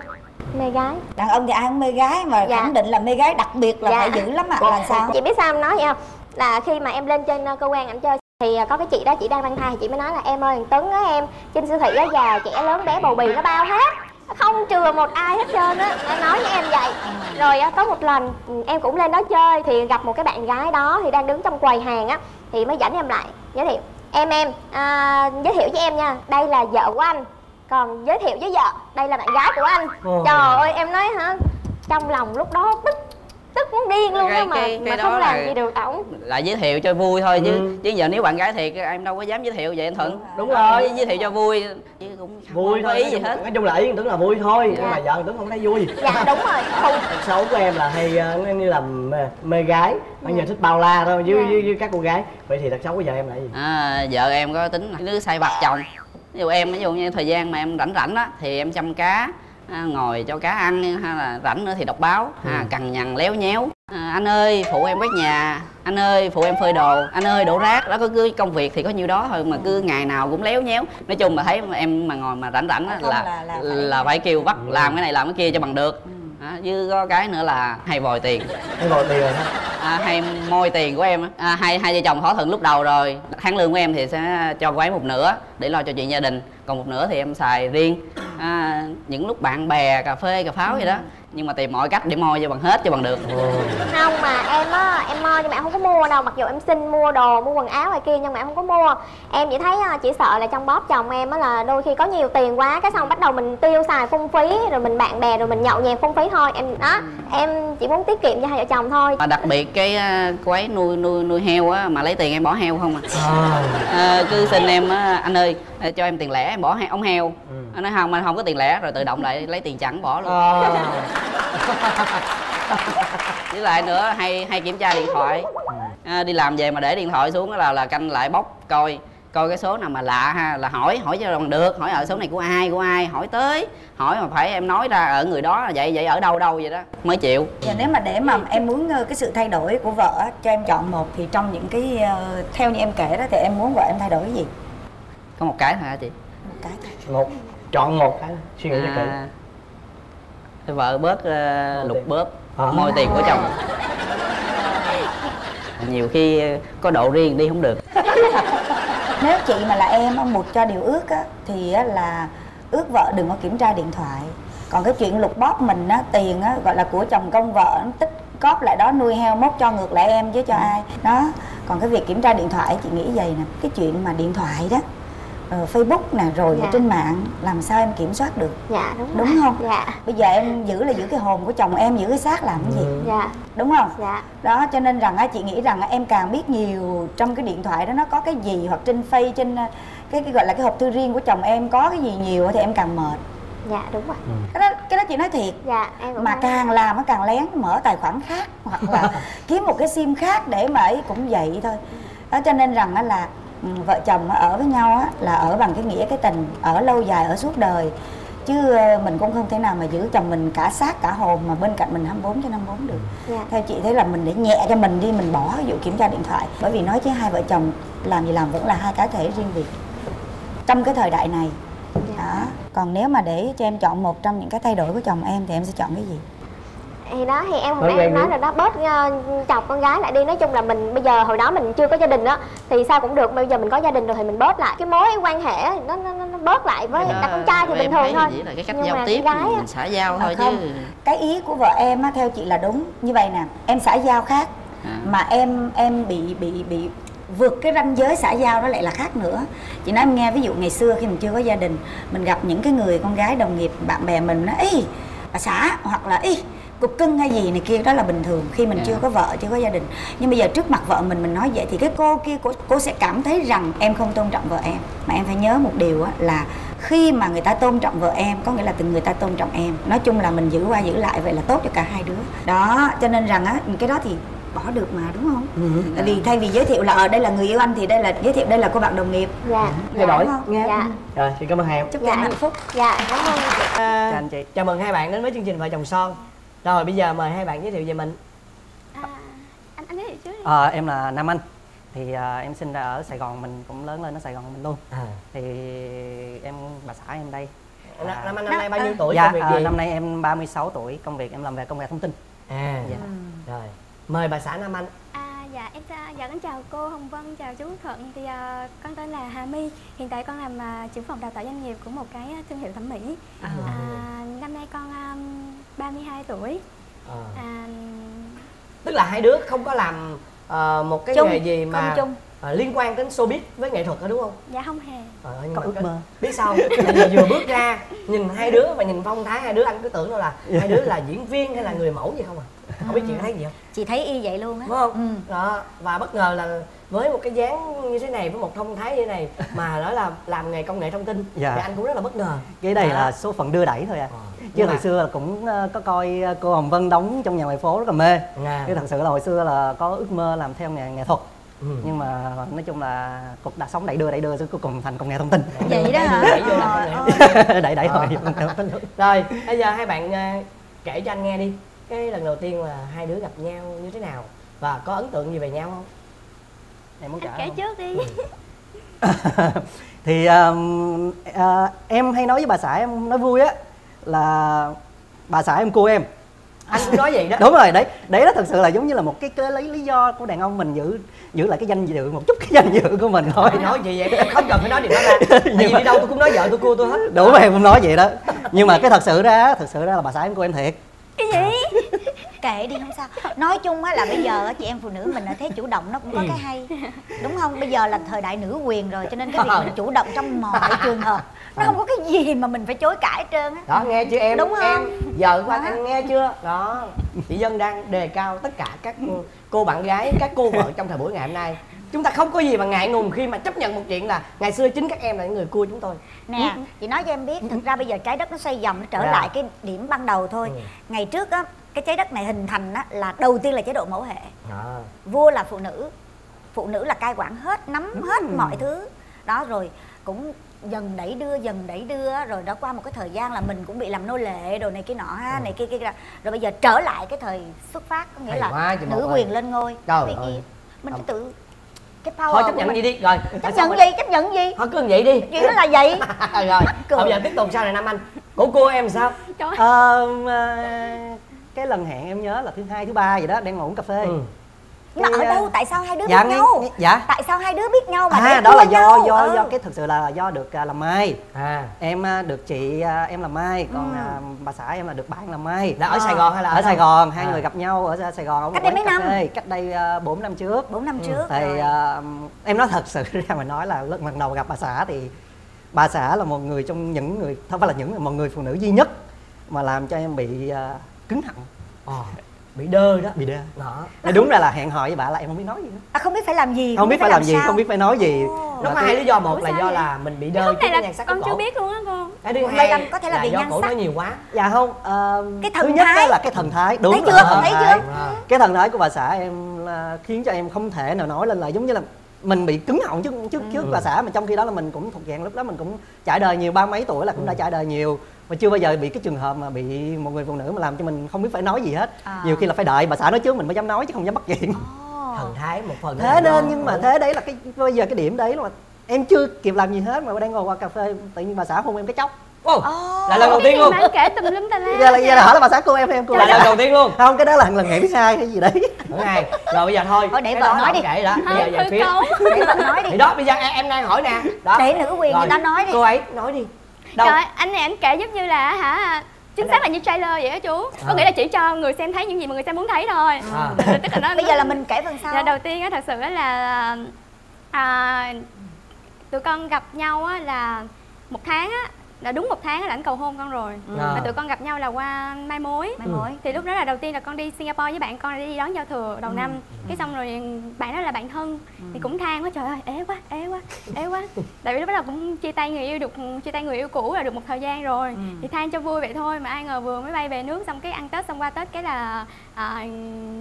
mê gái. Đàn ông thì ai cũng mê gái mà. Dạ. Khẳng định là mê gái đặc biệt là dạ. Phải dữ lắm ạ. À. Làm sao chị biết sao em nói vậy không? Là khi mà em lên trên cơ quan ảnh chơi thì có cái chị đó, chị đang mang thai thì chị mới nói là em ơi thằng Tuấn á em, trên siêu thị á già trẻ lớn bé bầu bì nó bao hết, không chừa một ai hết trơn á, nó nói với em vậy. Rồi có một lần em cũng lên đó chơi thì gặp một cái bạn gái đó thì đang đứng trong quầy hàng á thì mới dẫn em lại giới thiệu em em à, giới thiệu với em nha, đây là vợ của anh, còn giới thiệu với vợ đây là bạn gái của anh. Ừ. Trời ơi em nói hả, trong lòng lúc đó tức tức muốn điên luôn đó mà cái, cái mà không làm là, gì được ổng. Là giới thiệu cho vui thôi. Ừ. chứ chứ giờ nếu bạn gái thiệt em đâu có dám giới thiệu vậy anh Thuận. Đúng rồi, đúng giới thiệu cho vui chứ cũng vui không có ý gì hết. Nói chung là ý tưởng là vui thôi. Dạ. Nhưng mà vợ tưởng không thấy vui. Dạ đúng rồi. Thật xấu của em là hay như là mê, mê gái. Bây giờ thích bao la thôi với, dạ. với, với các cô gái. Vậy thì thật xấu của vợ em là gì? À, vợ em có tính là cứ say bạc chồng. Ví dụ em ví dụ như thời gian mà em rảnh rảnh á thì em chăm cá. À, ngồi cho cá ăn, hay là rảnh nữa thì đọc báo. Ừ. À, cằn nhằn léo nhéo à, anh ơi phụ em quét nhà, anh ơi phụ em phơi đồ, anh ơi đổ rác đó, có cứ công việc thì có nhiêu đó thôi mà cứ ngày nào cũng léo nhéo. Nói chung mà thấy em mà ngồi mà rảnh rảnh là là, là, là phải kêu bắt làm cái này làm cái kia cho bằng được. À, chứ có cái nữa là hay vòi tiền. Hay vòi tiền rồi hả? À, hay moi tiền của em. À, hai hai vợ chồng thỏa thuận lúc đầu rồi tháng lương của em thì sẽ cho cô ấy một nửa để lo cho chuyện gia đình, còn một nửa thì em xài riêng. À, những lúc bạn bè cà phê cà pháo. Ừ. Vậy đó, nhưng mà tìm mọi cách để moi cho bằng hết cho bằng được. Ừ. Không mà em á em moi nhưng mà em không có mua đâu, mặc dù em xin mua đồ mua quần áo ngoài kia nhưng mà em không có mua. Em chỉ thấy chỉ sợ là trong bóp chồng em á là đôi khi có nhiều tiền quá cái xong bắt đầu mình tiêu xài phung phí, rồi mình bạn bè rồi mình nhậu nhẹt phung phí thôi. Em đó em chỉ muốn tiết kiệm cho hai vợ chồng thôi. À, đặc biệt cái cô ấy nuôi nuôi nuôi heo á mà lấy tiền em bỏ heo không à. À, cứ xin em á anh ơi cho em tiền lẻ em bỏ heo, ông heo. Ừ. Anh nói không anh không có tiền lẻ, rồi tự động lại lấy tiền chẳng bỏ luôn. À. Với lại nữa hay hay kiểm tra điện thoại. À, đi làm về mà để điện thoại xuống là là canh lại bóc coi coi cái số nào mà lạ ha là hỏi hỏi cho bằng được, hỏi ở số này của ai của ai hỏi tới hỏi mà phải em nói ra ở người đó là vậy vậy ở đâu đâu vậy đó mới chịu. Giờ nếu mà để mà em muốn cái sự thay đổi của vợ cho em chọn một thì trong những cái theo như em kể đó thì em muốn vợ em thay đổi cái gì? Có một cái thôi hả chị? Một cái một chọn một cái suy nghĩ cho kỹ. Vợ bớt uh, lục bóp à. Moi tiền của chồng. Nhiều khi có độ riêng đi không được. Nếu chị mà là em một cho điều ước á, thì á, là ước vợ đừng có kiểm tra điện thoại. Còn cái chuyện lục bóp mình á, tiền á, gọi là của chồng công vợ tích cóp lại đó nuôi heo mốt cho ngược lại em chứ cho ai đó. Còn cái việc kiểm tra điện thoại chị nghĩ vậy nè, cái chuyện mà điện thoại đó Facebook nè rồi dạ. Trên mạng làm sao em kiểm soát được? Dạ đúng đúng rồi. Không? Dạ. Bây giờ em giữ là giữ cái hồn của chồng em, giữ cái xác làm cái gì? Dạ. Đúng không? Dạ. Đó cho nên rằng á chị nghĩ rằng em càng biết nhiều trong cái điện thoại đó nó có cái gì hoặc trên Face trên cái cái gọi là cái hộp thư riêng của chồng em có cái gì nhiều thì em càng mệt. Dạ đúng rồi. Ừ. Cái đó cái đó chị nói thiệt. Dạ em cũng mà càng nói. Làm nó càng lén mở tài khoản khác hoặc là kiếm một cái sim khác để mà ấy cũng vậy thôi. Đó cho nên rằng á là vợ chồng ở với nhau á, là ở bằng cái nghĩa cái tình, ở lâu dài, ở suốt đời. Chứ mình cũng không thể nào mà giữ chồng mình cả xác cả hồn mà bên cạnh mình hai mươi bốn trên hai mươi bốn được. Dạ. Theo chị thấy là mình để nhẹ cho mình đi, mình bỏ ví dụ kiểm tra điện thoại. Bởi vì nói chứ hai vợ chồng làm gì làm vẫn là hai cá thể riêng biệt trong cái thời đại này. Dạ. Đó. Còn nếu mà để cho em chọn một trong những cái thay đổi của chồng em thì em sẽ chọn cái gì? Thì đó thì em hồi nãy em nói rồi đó, bớt uh, chọc con gái lại đi. Nói chung là mình bây giờ hồi đó mình chưa có gia đình đó thì sao cũng được, bây giờ mình có gia đình rồi thì mình bớt lại cái mối quan hệ nó nó, nó bớt lại với đó, con trai thì bình thường thôi là cái cách nhưng giao mà tiếp gái mình xã giao à, thôi không. Chứ cái ý của vợ em á theo chị là đúng như vậy nè, em xã giao khác à. Mà em em bị bị bị vượt cái ranh giới xã giao đó lại là khác nữa. Chị nói em nghe, ví dụ ngày xưa khi mình chưa có gia đình, mình gặp những cái người con gái đồng nghiệp bạn bè mình nói ý bà xã hoặc là ý cục cưng hay gì này kia, đó là bình thường khi mình yeah. chưa có vợ, chưa có gia đình. Nhưng bây giờ trước mặt vợ mình mình nói vậy thì cái cô kia cô, cô sẽ cảm thấy rằng em không tôn trọng vợ em. Mà em phải nhớ một điều á, là khi mà người ta tôn trọng vợ em có nghĩa là từng người ta tôn trọng em. Nói chung là mình giữ qua giữ lại vậy là tốt cho cả hai đứa. Đó, cho nên rằng á, cái đó thì bỏ được mà, đúng không? Ừ. Tại vì thay vì giới thiệu là ở đây là người yêu anh thì đây là giới thiệu đây là cô bạn đồng nghiệp. Dạ. Thay đổi. Dạ. dạ. Rồi, xin cảm ơn hai em. Chúc dạ. em hạnh phúc. Dạ. Cảm ơn. À, chào anh chị. Chào mừng hai bạn đến với chương trình Vợ Chồng Son. Rồi bây giờ mời hai bạn giới thiệu về mình. À, anh anh giới thiệu trước đi. À, em là Nam Anh. Thì à, em sinh ra ở Sài Gòn, mình cũng lớn lên ở Sài Gòn mình luôn. À. Thì em bà xã em đây. À, à, Nam Anh năm nay bao nhiêu à, tuổi? Dạ, công việc gì? À, năm nay em ba mươi sáu tuổi, công việc em làm về công nghệ thông tin. À. Dạ. À. Rồi. Mời bà xã Nam Anh. À, dạ em dạ con chào cô Hồng Vân, chào chú Quốc Thuận. Thì uh, con tên là Hà My. Hiện tại con làm uh, trưởng phòng đào tạo doanh nghiệp của một cái thương hiệu thẩm mỹ. À. À, năm nay con um, ba mươi hai tuổi. À. À, tức là hai đứa không có làm uh, một cái chung, nghề gì mà uh, liên quan đến showbiz với nghệ thuật đó đúng không? Dạ không hề. Ờ, nhưng mà mơ. Biết sao? Vừa bước ra nhìn hai đứa và nhìn phong thái hai đứa anh cứ tưởng đâu là hai đứa là diễn viên hay là người mẫu gì không à? Không biết chị thấy gì không? Chị thấy y vậy luôn á. Đúng không? Ừ. Đó, và bất ngờ là với một cái dáng như thế này, với một thông thái như thế này mà đó là làm nghề công nghệ thông tin dạ. thì anh cũng rất là bất ngờ. Cái này à. là số phận đưa đẩy thôi à. à. Chứ hồi xưa là cũng có coi cô Hồng Vân đóng trong Nhà Ngoài Phố rất là mê. à. Chứ thật sự là hồi xưa là có ước mơ làm theo nghề nghệ thuật. Ừ. Nhưng mà nói chung là cuộc đã sống đẩy đưa đẩy đưa cuối cùng thành công nghệ thông tin. Vậy đó hả? Đẩy vô đẩy đẩy đẩy hồi rồi. Bây giờ hai bạn kể cho anh nghe đi, cái lần đầu tiên là hai đứa gặp nhau như thế nào và có ấn tượng gì về nhau không? Em muốn kể, kể trước đi. Ừ. Thì um, uh, em hay nói với bà xã em, nói vui á là bà xã em cua em. Anh cũng nói vậy đó. Đúng rồi, đấy đấy đó, thật sự là giống như là một cái, cái lấy lý do của đàn ông mình giữ giữ lại cái danh dự, một chút cái danh dự của mình thôi. Mày nói gì vậy? Không cần phải nói điều đó ra. Tại vì mà... đi đâu tôi cũng nói vợ tôi cua tôi hết. Đúng rồi, em cũng nói vậy đó. Nhưng mà cái thật sự ra thật sự ra là bà xã em cua em thiệt. Cái gì? Kệ đi, không sao. Nói chung á là bây giờ chị em phụ nữ mình thấy chủ động nó cũng có ừ. cái hay, đúng không? Bây giờ là thời đại nữ quyền rồi cho nên cái việc mình chủ động trong mọi trường hợp nó à. không có cái gì mà mình phải chối cãi hết trơn á. Đó, nghe chưa em? Đúng không? Em vợ của anh nghe chưa? Đó, chị Dân đang đề cao tất cả các cô bạn gái, các cô vợ trong thời buổi ngày hôm nay. Chúng ta không có gì mà ngại ngùng khi mà chấp nhận một chuyện là ngày xưa chính các em là những người cua chúng tôi. Nè, ừ. chị nói cho em biết, thực ra bây giờ trái đất nó xoay vòng, nó trở dạ. lại cái điểm ban đầu thôi. ừ. Ngày trước á, cái trái đất này hình thành á, là đầu tiên là chế độ mẫu hệ. à. Vua là phụ nữ, phụ nữ là cai quản hết, nắm ừ. hết mọi thứ. Đó rồi cũng dần đẩy đưa, dần đẩy đưa rồi đó qua một cái thời gian là mình cũng bị làm nô lệ đồ này kia nọ ha, ừ. này kia kia ra. Rồi bây giờ trở lại cái thời xuất phát, có nghĩa Hay là quá, nữ quyền ơi. lên ngôi. Trời ơi. Gì? Mình phải tự thôi chấp nhận gì đi, rồi chấp nhận gì chấp nhận gì thôi cứ vậy đi, chuyện đó là vậy. Rồi bây giờ tiếp tục sau này Nam Anh của cô em sao? Ờ, cái lần hẹn em nhớ là thứ hai thứ ba gì đó, đang ngồi uống cà phê. Nó ở đâu, tại sao hai đứa biết nhau? Dạ, tại sao hai đứa biết nhau mà đó là do do do cái thực sự là do được làm Mai. Em được chị em làm Mai, còn bà xã em là được bạn làm Mai. Là ở Sài Gòn hay là ở Sài Gòn? Hai người gặp nhau ở Sài Gòn. Cách đây mấy năm? Cách đây bốn năm trước. Bốn năm trước. Thì em nói thật sự ra mà nói là lần đầu gặp bà xã thì bà xã là một người trong những người, không phải là những một người phụ nữ duy nhất mà làm cho em bị cứng họng. Bị đơ đó, bị đơ đó. Để đúng ra là hẹn hò với bà là em không biết nói gì nữa. À, không biết phải làm gì, không, không biết phải làm, làm gì, không biết phải nói gì. Nó có hai lý do, một là do vậy? Là mình bị đơ cái nhan sắc của cổ. Con chưa biết luôn á con. Cái thứ hai có thể là, là vì do cổ sắc. Nói nhiều quá. Dạ không. Uh, cái thần thứ nhất thái. Đó là cái thần thái, đúng. Thấy chưa? Thần thấy chưa? Cái thần thái của bà xã em là khiến cho em không thể nào nói lên, là giống như là mình bị cứng họng trước trước trước ừ. bà xã, mà trong khi đó là mình cũng thuộc dạng lúc đó mình cũng trải đời nhiều, ba mấy tuổi là cũng ừ. đã trải đời nhiều mà chưa bao giờ bị cái trường hợp mà bị một người phụ nữ mà làm cho mình không biết phải nói gì hết. à. Nhiều khi là phải đợi bà xã nói trước mình mới dám nói chứ không dám bắt chuyện. oh. Thần thái một phần thế nên đó. Nhưng mà thế đấy là cái bây giờ cái điểm đấy là em chưa kịp làm gì hết mà đang ngồi qua cà phê tự nhiên bà xã hôn em cái chóc. Oh, oh, là lần đầu tiên luôn. Anh kể tùm lum tà la. Giờ là giờ là hỏi là bà xã cô em em cô. Là lần đầu tiên luôn. Không, cái đó là lần hẹn thứ hai hay gì đấy. Thứ hai. Rồi bây giờ thôi. Thôi để vợ nói đi. Kể đó. Bây giờ về phía. Để vợ nói đi. Thì đó bây giờ em đang hỏi nè. Đó. Để nữ quyền người ta nói đi. Cô ấy nói đi. Đâu? Trời, anh này anh kể giống như là hả? Chính xác là như trailer vậy đó chú. Có nghĩa là chỉ cho người xem thấy những gì mà người xem muốn thấy thôi. Tức là nó bây giờ là mình kể phần sau. Đầu tiên á, thật sự là à, tụi con gặp nhau á là một tháng á, là đúng một tháng là ảnh cầu hôn con rồi. Ừ. Mà tụi con gặp nhau là qua mai mối. Mai mối. Ừ. Thì lúc đó là đầu tiên là con đi Singapore với bạn con đi đón giao thừa đầu ừ. năm. Cái xong rồi bạn đó là bạn thân ừ. thì cũng than quá trời ơi, ế quá, ế quá, ế quá. Tại vì lúc đó là cũng chia tay người yêu được chia tay người yêu cũ là được một thời gian rồi. Ừ. Thì than cho vui vậy thôi mà ai ngờ vừa mới bay về nước xong cái ăn Tết xong qua Tết cái là à,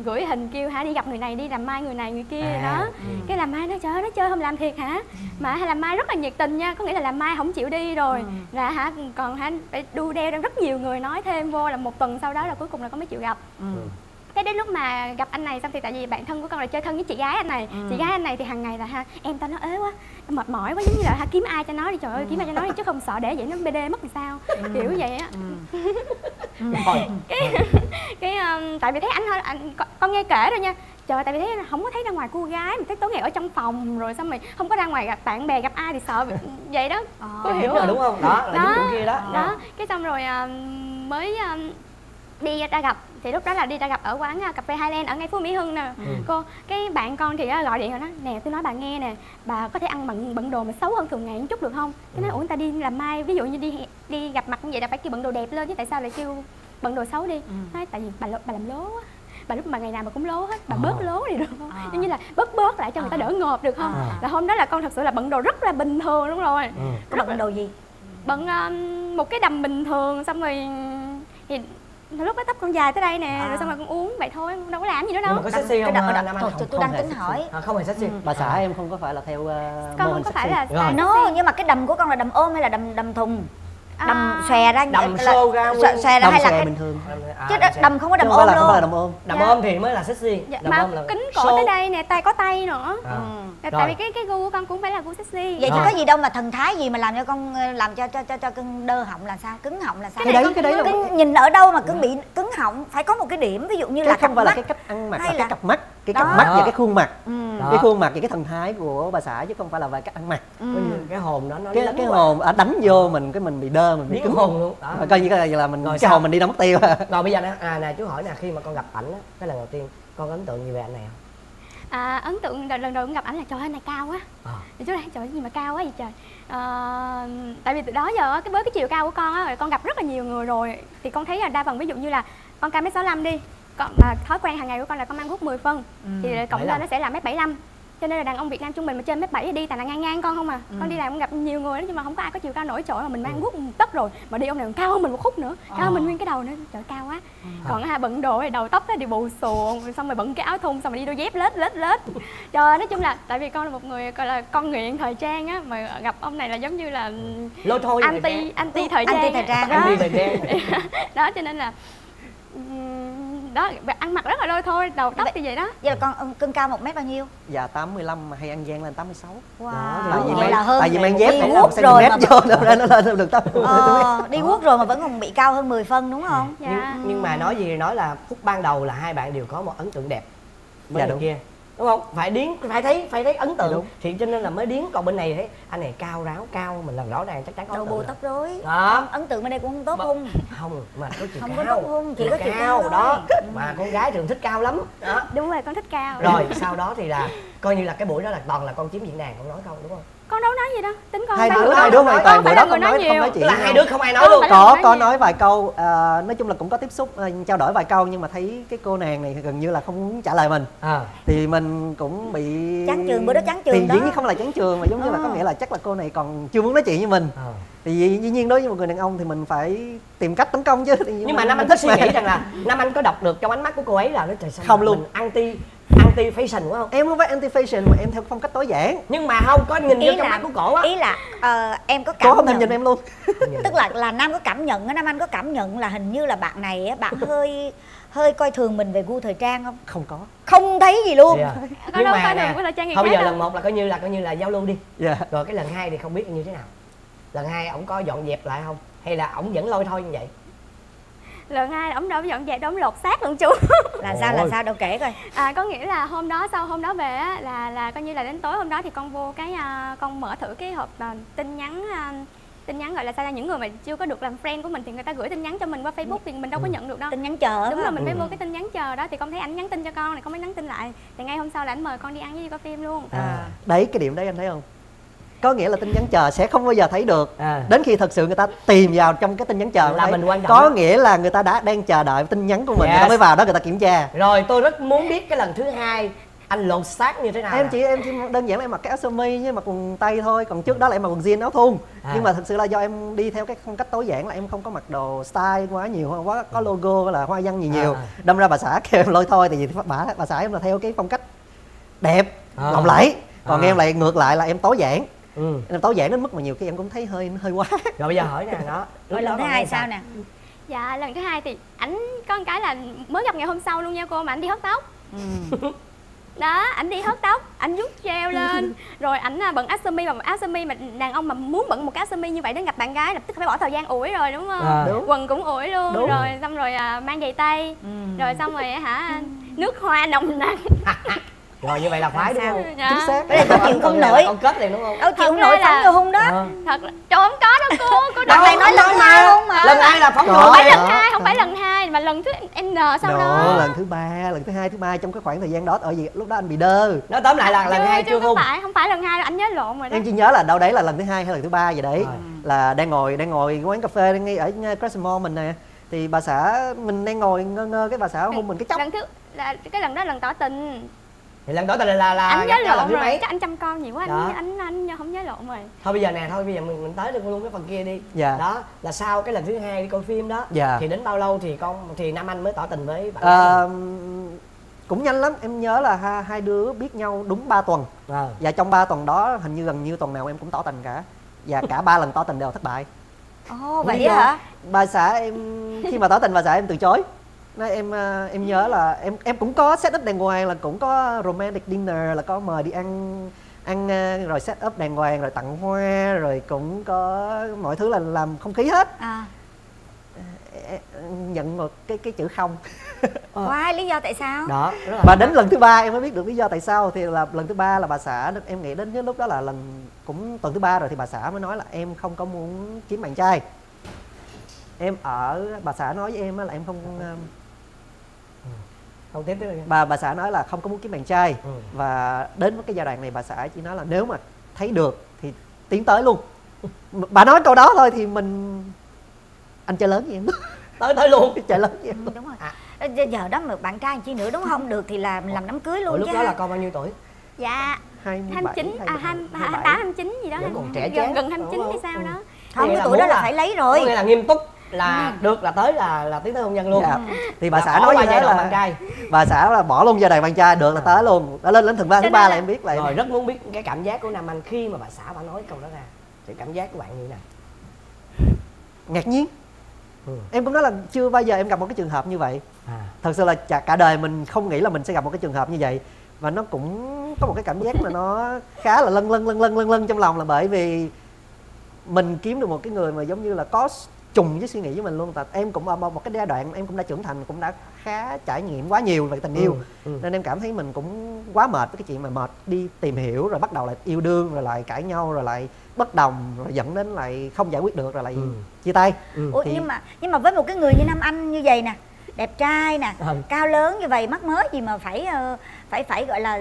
gửi hình kêu hả đi gặp người này đi làm mai người này người kia à, đó. Ừ. Cái làm mai nó trời nó chơi không làm thiệt hả? Mà làm mai rất là nhiệt tình nha, có nghĩa là làm mai không chịu đi rồi. Ừ. Là hả còn hả phải đu đeo đem rất nhiều người nói thêm vô là một tuần sau đó là cuối cùng là con mới chịu gặp. Ừ. Thế đến lúc mà gặp anh này xong thì tại vì bạn thân của con là chơi thân với chị gái anh này. Ừ. Chị gái anh này thì hàng ngày là ha em tao nó ế quá, mệt mỏi quá giống như là ha kiếm ai cho nó đi trời ơi ừ. kiếm ai cho nó đi chứ không sợ để vậy nó bê đê mất thì sao ừ. kiểu vậy á. Ừ. cái cái um, tại vì thấy anh, anh con nghe kể rồi nha. Trời, tại vì thế không có thấy ra ngoài cô gái, mình thấy tối ngày ở trong phòng rồi xong mình không có ra ngoài gặp bạn bè gặp ai thì sợ vậy đó. À, có hiểu rồi đúng không? Đó, là đó, kia đó. Đó, à. Cái xong rồi mới đi ra gặp thì lúc đó là đi ra gặp ở quán cà phê Highland ở ngay Phố Mỹ Hưng nè. Ừ. Cô cái bạn con thì gọi điện rồi đó, nè tôi nói bà nghe nè, bà có thể ăn bận bận đồ mà xấu hơn thường ngày một chút được không? Cái nói ủa người ta đi làm mai ví dụ như đi đi gặp mặt như vậy là phải kêu bận đồ đẹp lên chứ tại sao lại kêu bận đồ xấu đi? Ừ. Nói tại vì bà bà làm lố quá. Bà lúc mà ngày nào mà cũng lố hết, bà à. Bớt lố thì được không? À. Giống như là bớt bớt lại cho à. Người ta đỡ ngộp được không? À. Là hôm đó là con thật sự là bận đồ rất là bình thường đúng rồi. Ừ. Bận đồ gì? Bận um, một cái đầm bình thường xong rồi thì lúc đó tóc con dài tới đây nè, à. Rồi xong rồi con uống vậy thôi, đâu có làm gì nữa đâu. Nhưng mà có sexy không? Cái đầm, không, tôi đang tính hỏi. Không hề sexy. Bà xã em không có phải là theo uh, con không có phải là style no, nhưng mà cái đầm của con là đầm ôm hay là đầm đầm thùng? Đầm xòe ra đầm xô ra xòe ra hay là bình thường chứ đầm không có đầm ôm luôn, đầm ôm đầm ôm thì mới là sexy mà kính cổ tới đây nè, tay có tay nữa, tại vì cái cái gu của con cũng phải là gu sexy vậy chứ có gì đâu mà thần thái gì mà làm cho con làm cho cho cho cho cưng đơ họng là sao, cứng họng là sao? Cái đấy cái đấy nhìn ở đâu mà cưng bị cứng họng phải có một cái điểm, ví dụ như là không phải là cái cách ăn mặc, cái cặp mắt, cái cặp mắt và cái khuôn mặt, cái khuôn mặt và cái thần thái của bà xã chứ không phải là về cách ăn mặc. Cái hồn đó nó cái hồn đánh vô mình cái mình bị đơ, mình biết cái hồn luôn đó. Mà coi như là, là mình ngồi sau mình đi đóng tiêu rồi. Bây giờ nè, à nè chú hỏi nè, khi mà con gặp ảnh á, cái lần đầu tiên con có ấn tượng gì về anh này không? À, ấn tượng lần đầu con gặp ảnh là trời ơi này cao quá. À. Chú nói trời gì mà cao quá vậy trời. À, tại vì từ đó giờ cái với cái chiều cao của con á, con gặp rất là nhiều người rồi thì con thấy là đa phần ví dụ như là con cao mét sáu lăm đi, còn mà thói quen hàng ngày của con là con mang guốc mười phân ừ, thì cộng lên nó sẽ là mét bảy lăm. Cho nên là đàn ông Việt Nam trung bình mà trên mét bảy đi tại là ngang ngang con không à. Ừ. Con đi làm con gặp nhiều người đó nhưng mà không có ai có chiều cao nổi trội mà mình mang guốc một tấc rồi mà đi ông này còn cao hơn mình một khúc nữa, cao hơn à. Mình nguyên cái đầu nữa, trời cao quá. À. Còn ha bận đồ thì đầu tóc thì bù xù, xong rồi bận cái áo thun xong rồi đi đôi dép lết lết lết. Trời, nói chung là tại vì con là một người gọi là con nghiện thời trang á, mà gặp ông này là giống như là lôi thôi anti anti thời trang. Anti thời trang. Anti thời trang. Đó cho nên là đó ăn mặc rất là lôi thôi, đầu tóc thì vậy đó. Vậy là con cân cao một mét bao nhiêu? Dạ tám mươi lăm mà hay ăn gian lên tám mươi sáu. Wow. Đó, vì vậy là hơn. Tại vì mang dép phải một cm vô nên nó lên được tóc. Đi guốc rồi mà vẫn còn bị cao hơn mười phân đúng không? Dạ. Nhưng, nhưng mà nói gì thì nói là phút ban đầu là hai bạn đều có một ấn tượng đẹp. Bên dạ, kia. Đúng không? Phải điến phải thấy phải thấy ấn tượng. Đúng. Thì cho nên là mới điến, còn bên này thấy anh này cao ráo cao mình làm rõ ràng chắc chắn có ấn tượng. Đầu bù tóc rối. Đó. Ấn tượng bên đây cũng không tốt hung. Không, mà có chiều không cao. Không có tốt hung, chỉ có chiều cao, cao đó. Mà con gái thường thích cao lắm. Đó. Đúng rồi, con thích cao. Rồi, sau đó thì là coi như là cái buổi đó là toàn là con chiếm diễn đàn, con nói không đúng không? Con đâu nói gì đâu, tính con hai đứa hai đứa hoàn toàn buổi đó không nói không nói chuyện là hai đứa không ai nói luôn, có có nói vài câu, uh, nói chung là cũng có tiếp xúc uh, trao đổi vài câu nhưng mà thấy cái cô nàng này gần như là không muốn trả lời mình à. Thì mình cũng bị chán trường bữa đó, chán trường thì đó. Dĩ nhiên không là chán trường mà giống như à. Là có nghĩa là chắc là cô này còn chưa muốn nói chuyện với mình à. Thì dĩ nhiên đối với một người đàn ông thì mình phải tìm cách tấn công chứ. Nhưng mà Nam Anh thích suy nghĩ rằng là Nam Anh có đọc được trong ánh mắt của cô ấy là nó trời sao không luôn anti anti fashion đúng không? Em không phải anti fashion mà em theo phong cách tối giản. Nhưng mà không có nhìn vô trong mắt của cổ á. Ý là uh, em có cảm cô không nhận. Nhìn em luôn. Tức là là Nam có cảm nhận á, Nam Anh có cảm nhận là hình như là bạn này á, bạn hơi hơi coi thường mình về gu thời trang không? Không có. Không thấy gì luôn. Yeah. Nhưng đâu mà nè, thôi bây giờ đâu. Lần một là coi như là coi như là giao lưu đi. Yeah. Rồi cái lần hai thì không biết như thế nào. Lần hai ổng có dọn dẹp lại không? Hay là ổng vẫn lôi thôi như vậy? Lần hai ổng đâu dọn dẹp, ổng lột xác luôn chú. Là ôi sao là sao đâu kể coi. À, có nghĩa là hôm đó sau hôm đó về á là là coi như là đến tối hôm đó thì con vô cái uh, con mở thử cái hộp uh, tin nhắn uh, tin nhắn gọi là sao ra những người mà chưa có được làm friend của mình thì người ta gửi tin nhắn cho mình qua Facebook thì mình đâu có nhận được đâu. Tin nhắn chờ. Đúng rồi, mình phải mua cái tin nhắn chờ đó, thì con thấy ảnh nhắn tin cho con này, con mới nhắn tin lại. Thì ngay hôm sau là ảnh mời con đi ăn với đi coi phim luôn. À, đấy, cái điểm đấy anh thấy không? Có nghĩa là tin nhắn chờ sẽ không bao giờ thấy được à. Đến khi thật sự người ta tìm vào trong cái tin nhắn chờ là mình quan trọng. Có nghĩa là người ta đã đang chờ đợi tin nhắn của mình, yes. Người ta mới vào đó người ta kiểm tra. Rồi tôi rất muốn biết cái lần thứ hai anh lột xác như thế nào. Em chỉ em chỉ đơn giản là em mặc cái áo sơ mi với mặc quần tây thôi, còn trước đó là em mặc quần jean áo thun à. Nhưng mà thực sự là do em đi theo cái phong cách tối giản là em không có mặc đồ style quá nhiều, quá có logo là hoa văn gì nhiều à. Đâm ra bà xã kêu em lôi thôi, tại vì bà bà xã em là theo cái phong cách đẹp à. Lộng lẫy, còn à. Em lại ngược lại là em tối giản. Ừ. Em tối giản đến mức mà nhiều khi em cũng thấy hơi hơi quá. Rồi bây giờ hỏi nè đó. Rồi lần thứ hai sao nè? Dạ lần thứ hai thì ảnh có một cái là mới gặp ngày hôm sau luôn nha cô, mà ảnh đi hớt tóc. Ừ. Đó, ảnh đi hớt tóc, ảnh rút gel lên, rồi ảnh bận áo sơ mi, mà áo sơ mi mà đàn ông mà muốn bận một áo sơ mi như vậy đến gặp bạn gái lập tức phải bỏ thời gian ủi rồi đúng không? À, đúng. Quần cũng ủi luôn, đúng. Rồi xong rồi à, mang giày tây, ừ. Rồi xong rồi hả nước hoa nồng nặc. Rồi như vậy là phải đúng không? Dạ. Chính xác. Cái này có chuyện không nổi. Ông kết liền đúng không? Đâu chịu không nổi phóng vô hung đó. À. Thật là trời không có đó cô, cô đừng lại nói lần hai không mà. Lần hai là phóng vô. Không phải lần hai, không phải lần hai mà lần thứ N sau đó. Đó, lần thứ ba, lần thứ hai, thứ ba trong cái khoảng thời gian đó ở gì lúc đó anh bị đơ. Nói tóm lại là lần hai chưa hung. Không phải, không phải lần hai anh nhớ lộn rồi đó. Em chỉ nhớ là đâu đấy là lần thứ hai hay lần thứ ba vậy đấy. Là đang ngồi đang ngồi quán cà phê đang ở Crescent Mall mình nè. Thì bà xã mình đang ngồi ngơ ngơ cái bà xã hung mình cái chốc. Lần thứ là cái lần đó lần tỏ tình. Thì lần đó là là là anh nhớ lộn rồi, mấy? Chắc anh chăm con nhiều quá anh, anh anh anh không nhớ lộn rồi. Thôi bây giờ nè, thôi bây giờ mình mình tới được luôn cái phần kia đi. Dạ. Đó là sau cái lần thứ hai đi coi phim đó. Dạ. Thì đến bao lâu thì con thì Nam Anh mới tỏ tình với bạn? À, cũng nhanh lắm, em nhớ là hai, hai đứa biết nhau đúng ba tuần. À. Và trong ba tuần đó hình như gần như tuần nào em cũng tỏ tình cả. Và cả ba lần tỏ tình đều thất bại. Ồ oh, vậy hả? hả? Bà xã em khi mà tỏ tình bà xã em từ chối. Nói em em nhớ là em em cũng có set up đàng hoàng, là cũng có romantic dinner, là có mời đi ăn ăn rồi set up đàng hoàng rồi tặng hoa rồi cũng có mọi thứ là làm không khí hết. À. Nhận một cái cái chữ không. Wow, lý do tại sao? Đó. Và đến lần thứ ba em mới biết được lý do tại sao, thì là lần thứ ba là bà xã em nghĩ đến lúc đó là lần cũng tuần thứ ba rồi thì bà xã mới nói là em không có muốn kiếm bạn trai. Em ở bà xã nói với em là em không không tiếp tiếp bà bà xã nói là không có muốn kiếm bạn trai, ừ. Và đến với cái giai đoạn này bà xã chỉ nói là nếu mà thấy được thì tiến tới luôn. Bà nói câu đó thôi thì mình anh chơi lớn với em tới tới luôn, chơi lớn với em. Ừ, đúng rồi. À. Giờ đó mà bạn trai chi nữa đúng không, được thì là làm đám cưới luôn. Lúc đó ha. Là con bao nhiêu tuổi? Dạ hai mươi chín, à hai mươi tám, hai mươi chín gì đó, vẫn còn trẻ gần, gần hai mươi chín hay sao đó. Không, cái tuổi đó là phải lấy rồi. Có nghĩa là nghiêm túc là được là tới là là tiến tới hôn nhân luôn. Dạ. Thì bà xã nói như thế là bạn trai. Bà xã là bỏ luôn gia đình bạn trai được là tới luôn. Đã lên đến thằng ba thứ ba là em biết lại. Rồi rất muốn biết cái cảm giác của Nam Anh khi mà bà xã bà nói câu đó ra. Thì cảm giác của bạn như thế nào? Ngạc nhiên. Ừ. Em cũng nói là chưa bao giờ em gặp một cái trường hợp như vậy. À. Thật sự là cả đời mình không nghĩ là mình sẽ gặp một cái trường hợp như vậy, và nó cũng có một cái cảm giác mà nó khá là lâng lâng lâng lâng lâng lâng trong lòng, là bởi vì mình kiếm được một cái người mà giống như là có trùng với suy nghĩ với mình luôn. Tại em cũng ở một cái giai đoạn em cũng đã trưởng thành, cũng đã khá trải nghiệm quá nhiều về tình yêu, ừ, ừ. Nên em cảm thấy mình cũng quá mệt với cái chuyện mà mệt đi tìm hiểu, rồi bắt đầu lại yêu đương, rồi lại cãi nhau, rồi lại bất đồng, rồi dẫn đến lại không giải quyết được, rồi lại ừ. chia tay. Ừ. Ủa, thì... nhưng mà nhưng mà với một cái người như Nam Anh như vậy nè, đẹp trai nè, ừ. cao lớn như vậy, mắc mớ gì mà phải phải phải gọi là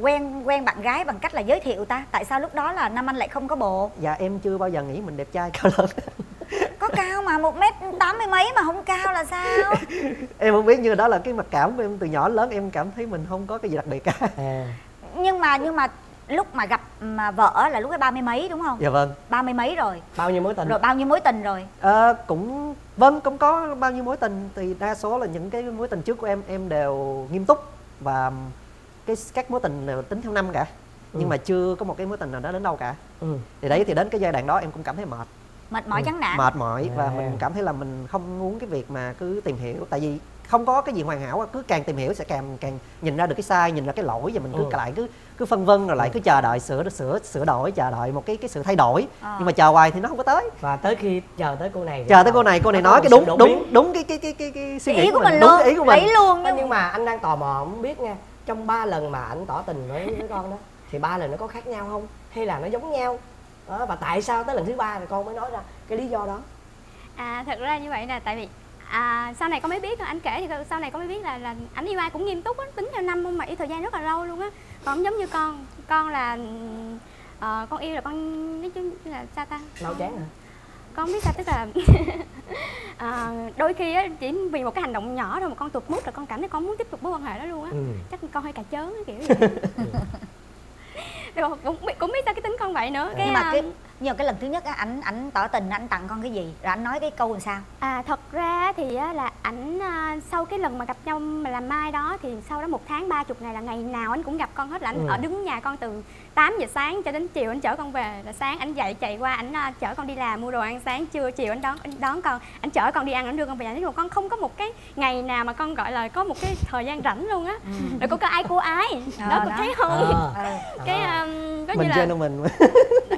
quen quen bạn gái bằng cách là giới thiệu ta? Tại sao lúc đó là Nam Anh lại không có bộ? Dạ em chưa bao giờ nghĩ mình đẹp trai cao lớn. Có cao mà một mét tám mươi mấy mà không cao là sao? Em không biết, như đó là cái mặc cảm của em từ nhỏ lớn, em cảm thấy mình không có cái gì đặc biệt cả. À. Nhưng mà nhưng mà lúc mà gặp mà vợ là lúc ấy ba mươi mấy đúng không? Dạ vâng. Ba mươi mấy rồi. Bao nhiêu mối tình? Rồi bao nhiêu mối tình rồi? À, cũng vâng, cũng có bao nhiêu mối tình thì đa số là những cái mối tình trước của em em đều nghiêm túc, và cái các mối tình đều tính theo năm cả, ừ. nhưng mà chưa có một cái mối tình nào đó đến đâu cả. Ừ. Thì đấy, thì đến cái giai đoạn đó em cũng cảm thấy mệt. Mệt mỏi chán nản. Mệt mỏi và mình cảm thấy là mình không muốn cái việc mà cứ tìm hiểu, tại vì không có cái gì hoàn hảo, cứ càng tìm hiểu sẽ càng càng nhìn ra được cái sai, nhìn ra cái lỗi, và mình cứ ừ. lại cứ cứ phân vân, rồi lại cứ chờ đợi sửa sửa sửa đổi, chờ đợi một cái cái sự thay đổi, à. nhưng mà chờ hoài thì nó không có tới. Và tới khi chờ tới cô này, chờ tới cô này, cô này nói cái đúng đúng đúng cái cái cái cái, cái suy nghĩ của mình, đúng cái ý của mình luôn. Nhưng mà anh đang tò mò không biết nha, trong ba lần mà anh tỏ tình với với con đó thì ba lần nó có khác nhau không hay là nó giống nhau? đó. Và tại sao tới lần thứ ba thì con mới nói ra cái lý do đó? À, thật ra như vậy là tại vì à, sau này con mới biết, anh kể thì sau này con mới biết là là ảnh yêu ai cũng nghiêm túc á, tính theo năm không Mỹ, thời gian rất là lâu luôn á. Còn giống như con, con là à, con yêu là con nói chung là sao ta? Nấu chán hả? Con biết sao, tức là à, đôi khi á, chỉ vì một cái hành động nhỏ thôi mà con tụt mút là con cảm thấy con muốn tiếp tục mối quan hệ đó luôn á. Ừ. Chắc con hơi cà chớn kiểu vậy. Rồi, cũng, cũng biết sao cái tính con vậy nữa. Cái, nhưng mà cái nhiều cái lần thứ nhất á, ảnh ảnh tỏ tình, ảnh tặng con cái gì rồi ảnh nói cái câu làm sao? À, thật ra thì á, là ảnh sau cái lần mà gặp nhau mà làm mai đó thì sau đó một tháng ba chục ngày là ngày nào anh cũng gặp con hết, là ảnh ừ. ở đứng nhà con từ tám giờ sáng cho đến chiều anh chở con về, là sáng anh dậy chạy qua ảnh chở con đi làm mua đồ ăn sáng, trưa chiều anh đón anh đón con, anh chở con đi ăn, anh đưa con về nhà. Nói chung con không có một cái ngày nào mà con gọi là có một cái thời gian rảnh luôn á. Ừ. Rồi có ai cô ai đó, đó cũng thấy không? À, cái à. Um, có mình như chơi là mình.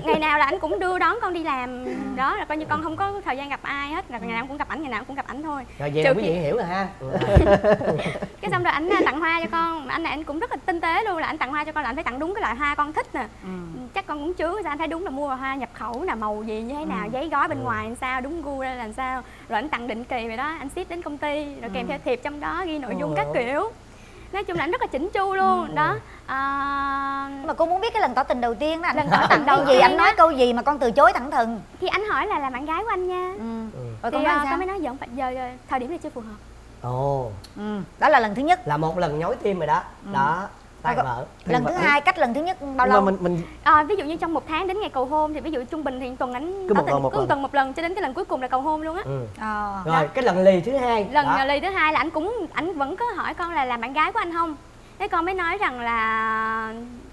Ngày nào là anh cũng đưa đón con đi làm đó, là coi như con không có thời gian gặp ai hết, là ngày nào cũng gặp ảnh, ngày nào cũng gặp ảnh thôi. Rồi về quý vị hiểu rồi ha. Cái xong rồi ảnh tặng hoa cho con, mà anh này anh cũng rất là tinh tế luôn, là anh tặng hoa cho con là anh phải tặng đúng cái loại hoa con thích nè. Ừ. Chắc con cũng chứa ra, anh thấy đúng là mua hoa nhập khẩu là màu gì như thế nào, ừ. giấy gói bên ừ. ngoài làm sao, đúng gu ra làm sao, rồi anh tặng định kỳ vậy đó, anh ship đến công ty rồi kèm ừ. theo thiệp trong đó ghi nội dung ừ. các kiểu. Nói chung là anh rất là chỉnh chu luôn ừ. đó. À... mà cô muốn biết cái lần tỏ tình đầu tiên đó, lần tỏ tình đầu gì, anh nói đó. Câu gì mà con từ chối thẳng thừng? Thì anh hỏi là là bạn gái của anh nha. Ừ. Ừ. Thì con, con mới nói giờ không phải, giờ thời điểm này chưa phù hợp. Ồ. Ừ. Đó là lần thứ nhất. Là một lần nhói tim rồi đó. Ừ. Đó. Tàn vỡ. Lần thứ hai cách lần thứ nhất bao lâu? Mình, mình... À, ví dụ như trong một tháng đến ngày cầu hôn thì ví dụ trung bình thì tuần ảnh cứ một, tình, một, cứ một tuần một lần cho đến cái lần cuối cùng là cầu hôn luôn á. Ừ. À. Rồi đó. Cái lần lì thứ hai. Lần đó. Lì thứ hai là anh cũng anh vẫn cứ hỏi con là làm bạn gái của anh không? Thế con mới nói rằng là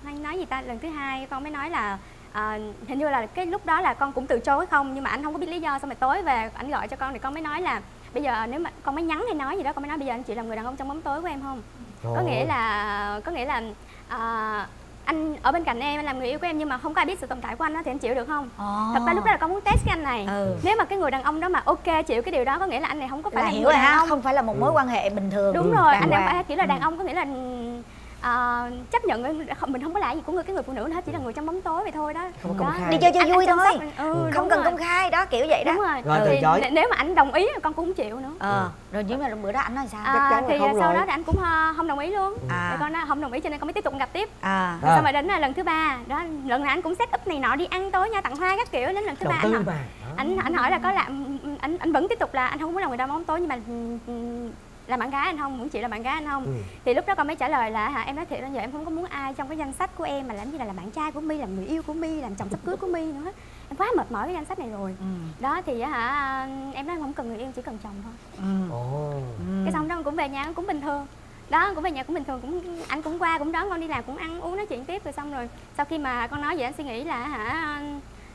anh nói gì ta? Lần thứ hai con mới nói là à, hình như là cái lúc đó là con cũng từ chối không, nhưng mà anh không có biết lý do. Xong rồi tối về anh gọi cho con thì con mới nói là bây giờ nếu mà con mới nhắn hay nói gì đó, con mới nói bây giờ anh chị làm người đàn ông trong bóng tối của em không? Ồ. Có nghĩa là có nghĩa là à, anh ở bên cạnh em, anh làm người yêu của em nhưng mà không có ai biết sự tồn tại của anh đó, thì anh chịu được không? Ồ. Thật ra lúc đó là con muốn test cái anh này. Ừ. Nếu mà cái người đàn ông đó mà ok chịu cái điều đó, có nghĩa là anh này không có phải là, là hiểu ha, không phải là một mối ừ. quan hệ bình thường. Đúng ừ. rồi, đàng anh này phải chỉ là đàn ông, có nghĩa là à, chấp nhận mình không có là gì của người cái người phụ nữ hết, chỉ là người trong bóng tối vậy thôi đó. Không đó. Đi chơi cho anh, vui anh thôi. Sóc, ừ, không cần rồi. Công khai đó kiểu vậy đó. Đúng rồi. Rồi, thì rồi. Nếu mà anh đồng ý con cũng không chịu nữa. Ờ. À. Rồi nhưng mà bữa đó anh nói sao? À, thì sau rồi. Đó thì anh cũng không đồng ý luôn. À. Thì con nó không đồng ý cho nên con mới tiếp tục gặp tiếp. À. Rồi à. Xong rồi đến lần thứ ba đó, lần này anh cũng set up này nọ đi ăn tối nhau tặng hoa các kiểu, đến lần thứ ba anh, anh anh hỏi là có làm anh anh vẫn tiếp tục là anh không muốn làm người đàn ông bóng tối nhưng mà là bạn gái anh không, muốn chị là bạn gái anh không? Ừ. Thì lúc đó con mới trả lời là hả, em nói thiệt là giờ em không có muốn ai trong cái danh sách của em mà làm gì là làm bạn trai của My, làm người yêu của My, làm chồng sắp cưới của My nữa. Em quá mệt mỏi cái danh sách này rồi. Ừ. Đó thì hả, em nói em không cần người yêu, chỉ cần chồng thôi. Ừ. Ừ. Cái xong đó cũng về nhà cũng bình thường. Đó, cũng về nhà cũng bình thường, cũng anh cũng qua cũng đón con đi làm, cũng ăn uống nói chuyện tiếp rồi xong rồi. Sau khi mà con nói vậy anh suy nghĩ là hả,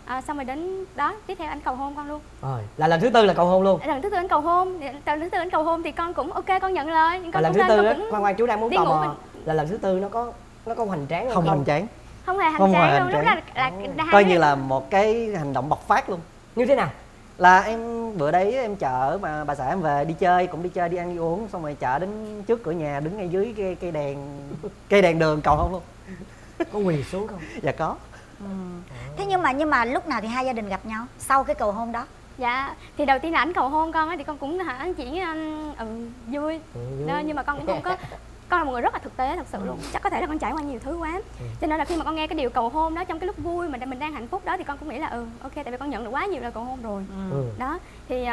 à, xong rồi đến đó tiếp theo anh cầu hôn con luôn. Rồi là lần thứ tư là cầu hôn luôn. Lần thứ tư anh cầu hôn, lần thứ tư anh cầu hôn thì con cũng ok, con nhận lời. Con à, lần thứ tư đó, cũng... khoan khoan chú đang muốn tò mò là lần thứ tư nó có nó có hoành tráng không? Không hoành tráng, không hề hành tráng luôn. Lúc đó là coi như là một cái hành động bộc phát luôn. Như thế nào? Là em bữa đấy em chở mà bà xã em về đi chơi, cũng đi chơi đi ăn đi uống, xong rồi chở đến trước cửa nhà đứng ngay dưới cây, cây đèn cây đèn đường cầu hôn luôn. Có quỳ xuống không? Dạ có. Ừ. Thế nhưng mà nhưng mà lúc nào thì hai gia đình gặp nhau sau cái cầu hôn đó? Dạ thì đầu tiên là ảnh cầu hôn con ấy, thì con cũng hả anh chỉ anh, ừ, vui ừ. Đó, nhưng mà con cũng không có, con là một người rất là thực tế thật sự ừ. luôn, chắc có thể là con trải qua nhiều thứ quá ừ. cho nên là khi mà con nghe cái điều cầu hôn đó trong cái lúc vui mà mình đang hạnh phúc đó thì con cũng nghĩ là ừ ok, tại vì con nhận được quá nhiều lời cầu hôn rồi ừ. Đó thì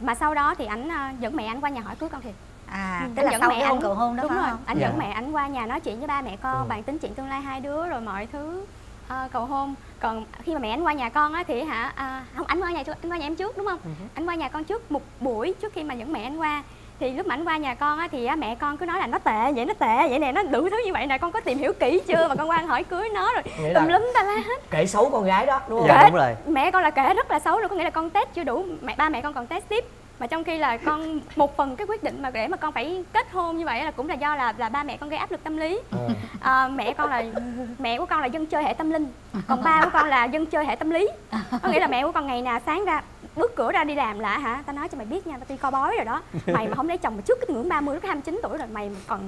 mà sau đó thì ảnh dẫn mẹ anh qua nhà hỏi cưới con thiệt. À, ừ, tức là sau mẹ anh cầu hôn đó đúng phải không? Anh dẫn dạ. mẹ ảnh qua nhà nói chuyện với ba mẹ con, ừ. bàn tính chuyện tương lai hai đứa rồi mọi thứ. À, cầu hôn. Còn khi mà mẹ anh qua nhà con á thì hả à, không, anh qua nhà anh qua nhà em trước đúng không? Uh-huh. Anh qua nhà con trước một buổi trước khi mà dẫn mẹ anh qua. Thì lúc mà anh qua nhà con á thì á, mẹ con cứ nói là nó tệ vậy, nó tệ vậy nè, nó đủ thứ như vậy nè, con có tìm hiểu kỹ chưa mà con quan hỏi cưới nó rồi tùm lum ta la hết. Kể xấu con gái đó đúng không? Dạ, đúng rồi. Mẹ con là kể rất là xấu luôn, có nghĩa là con test chưa đủ, mẹ ba mẹ con còn test tiếp. Mà trong khi là con một phần cái quyết định mà để mà con phải kết hôn như vậy là cũng là do là là ba mẹ con gây áp lực tâm lý. Ừ. À, mẹ con là mẹ của con là dân chơi hệ tâm linh, còn ba của con là dân chơi hệ tâm lý. Có nghĩa là mẹ của con ngày nào sáng ra bước cửa ra đi làm là hả, tao nói cho mày biết nha, tao tuy co bói rồi đó, mày mà không lấy chồng mà trước cái ngưỡng ba mươi, lúc hai mươi chín tuổi rồi mày còn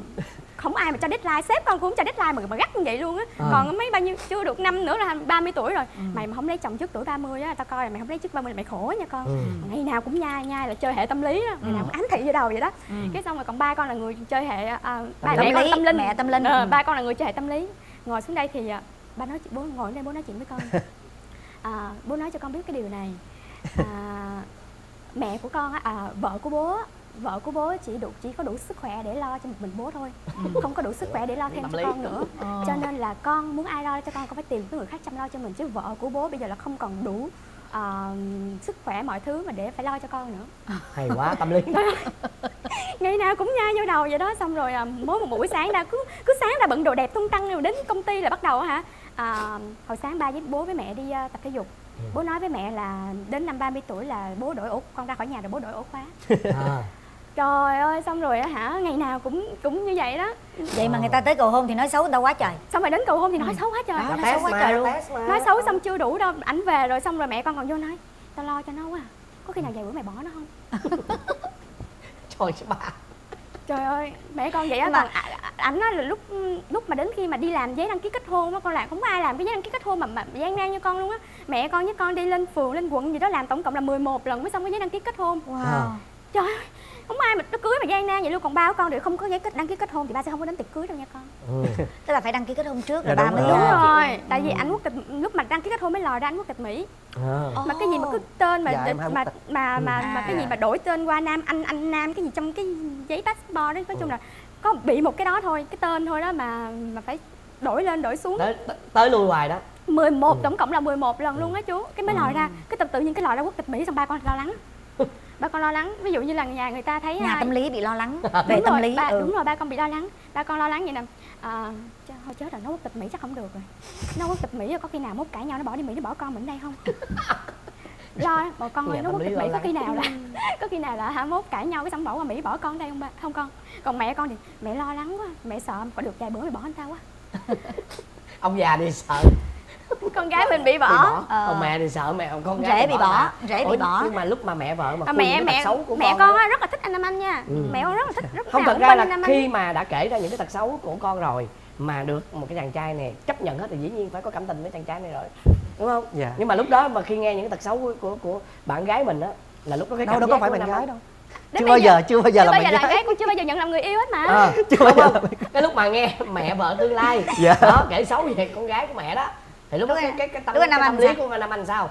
không ai mà cho deadline, sếp con cũng cho deadline mà, mà gắt như vậy luôn á. À. Còn mấy bao nhiêu chưa được năm nữa là ba mươi tuổi rồi. Ừ. Mày mà không lấy chồng trước tuổi ba mươi á, tao coi là mày không lấy trước ba mươi là mày khổ nha con. Ừ. Ngày nào cũng nhai nhai là chơi hệ tâm lý á, ngày ừ. nào cũng ám thị vô đầu vậy đó. Ừ. Cái xong rồi còn ba con là người chơi hệ à, ba mẹ con tâm linh, mẹ tâm linh. Ờ, ừ. Ba con là người chơi hệ tâm lý. Ngồi xuống đây thì ba nói bố ngồi đây bố nói chuyện với con. À, bố nói cho con biết cái điều này. À, mẹ của con á, à, vợ của bố vợ của bố chỉ đủ chỉ có đủ sức khỏe để lo cho một mình bố thôi, ừ. không có đủ sức khỏe để lo thêm cho con nữa, ờ. cho nên là con muốn ai lo cho con, con phải tìm cái người khác chăm lo cho mình, chứ vợ của bố bây giờ là không còn đủ uh, sức khỏe mọi thứ mà để phải lo cho con nữa. Hay quá, tâm lý. Ngày nào cũng nhai vô đầu vậy đó. Xong rồi uh, mỗi một buổi sáng ra cứ cứ sáng ra bận đồ đẹp tung tăng rồi đến công ty là bắt đầu hả. Uh, hồi sáng ba với bố với mẹ đi uh, tập thể dục. Bố nói với mẹ là đến năm ba mươi tuổi là bố đổi ổ, con ra khỏi nhà rồi bố đổi ổ khóa. À. Trời ơi, xong rồi hả, ngày nào cũng cũng như vậy đó. Vậy mà người ta tới cầu hôn thì nói xấu người ta quá trời. Xong rồi đến cầu hôn thì nói ừ. xấu quá trời, đó, nói xấu quá trời luôn. Nói xấu xong chưa đủ đâu, ảnh về rồi xong rồi mẹ con còn vô nói tao lo cho nó quá à, có khi nào vài bữa mày bỏ nó không? Trời ơi bà. Trời ơi, mẹ con vậy á, mà ảnh nói là lúc lúc mà đến khi mà đi làm giấy đăng ký kết hôn á, con làm không có ai làm cái giấy đăng ký kết hôn mà, mà gian nan như con luôn á. Mẹ con với con đi lên phường, lên quận gì đó làm tổng cộng là mười một lần mới xong cái giấy đăng ký kết hôn. Wow. À. Trời ơi, không ai mà nó cưới mà gian nan vậy luôn. Còn ba của con thì không có giấy kết đăng ký kết hôn thì ba sẽ không có đến tiệc cưới đâu nha con. Ừ. Tức là phải đăng ký kết hôn trước rồi ba mới. Đúng rồi, ừ. tại vì ảnh quốc tịch, lúc mà đăng ký kết hôn mới lòi ra ảnh quốc tịch Mỹ. À. Mà cái gì mà cứ tên mà dạ, mà, mà, mà, mà, à. mà cái gì mà đổi tên qua Nam Anh, Anh Nam cái gì trong cái giấy passport đấy, nói chung ừ. là có bị một cái đó thôi, cái tên thôi đó mà mà phải đổi lên đổi xuống. Tới, tới lui hoài đó. mười một ừ. tổng cộng là mười một lần luôn á chú. Cái mới ừ. lòi ra, cái tự tự nhiên cái lòi ra quốc tịch Mỹ xong ba con lo lắng. Ba con lo lắng, ví dụ như là nhà người ta thấy nhà ai... tâm lý bị lo lắng về đúng tâm rồi, lý ba, ừ. đúng rồi, ba con bị lo lắng, ba con lo lắng vậy nè, à, thôi chết rồi, nó quốc tịch Mỹ chắc không được rồi, nó quốc tịch Mỹ rồi có khi nào mốt cãi nhau nó bỏ đi Mỹ nó bỏ con mình đây không? Lo bà con ơi, nó quốc tịch Mỹ có khi nào là có khi nào là hả mốt cãi nhau cái xong bỏ qua Mỹ bỏ con đây không ba? Không con. Còn mẹ con thì mẹ lo lắng quá, mẹ sợ có được vài bữa mày bỏ anh ta quá. Ông già đi sợ con gái mình bị bỏ, bị bỏ. Ờ. Còn mẹ thì sợ mẹ không con gái rễ bị bỏ, rễ bị bỏ. Nhưng mà lúc mà mẹ vợ mà à, mẹ mẹ xấu của mẹ con, con rất là thích anh Nam Anh nha. Ừ. Mẹ con rất là thích, rất không thật ra là khi mà đã kể ra những cái tật xấu của con rồi mà được một cái chàng trai này chấp nhận hết thì dĩ nhiên phải có cảm tình với chàng trai này rồi, đúng không? Dạ. Nhưng mà lúc đó mà khi nghe những cái tật xấu của của, của bạn gái mình á là lúc đó cái cảm đâu, giác đâu có phải bạn gái đâu. Đến chưa bao giờ, giờ chưa bao giờ là bạn gái cũng chưa bao giờ nhận làm người yêu hết mà. À, chưa bao giờ là... Cái lúc mà nghe mẹ vợ tương lai đó kể xấu về con gái của mẹ đó thì lúc đó cái cái, cái tâm, cái tâm lý của Nam Anh sao?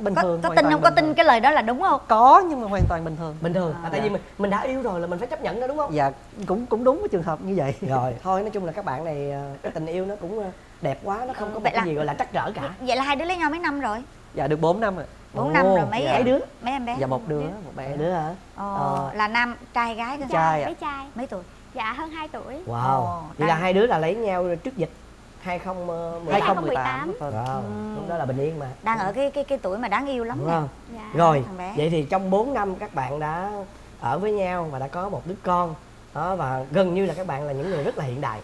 Bình có, thường có tin không? Có tin cái lời đó là đúng không? Có, nhưng mà hoàn toàn bình thường. Bình thường. À, à, tại dạ. vì mình mình đã yêu rồi là mình phải chấp nhận đó, đúng không? Dạ, cũng cũng đúng cái trường hợp như vậy. Rồi, thôi nói chung là các bạn này cái tình yêu nó cũng đẹp quá, nó không có một cái gì gọi là trắc trở cả. Vậy là hai đứa lấy nhau mấy năm rồi? Dạ được bốn năm rồi. bốn năm rồi mấy dạ. em, đứa? Mấy em bé? Dạ một đứa, một bé đứa hả? Ờ, là nam trai gái cơ. Trai. Mấy trai. Mấy tuổi? Dạ hơn hai tuổi. Wow. Vậy là hai đứa là lấy nhau trước dịch. hai không một tám wow. ừ. Lúc đó là bình yên mà. Đang ở cái cái cái tuổi mà đáng yêu lắm. Đúng không? Dạ. Rồi, vậy thì trong bốn năm các bạn đã ở với nhau và đã có một đứa con. Đó, và gần như là các bạn là những người rất là hiện đại.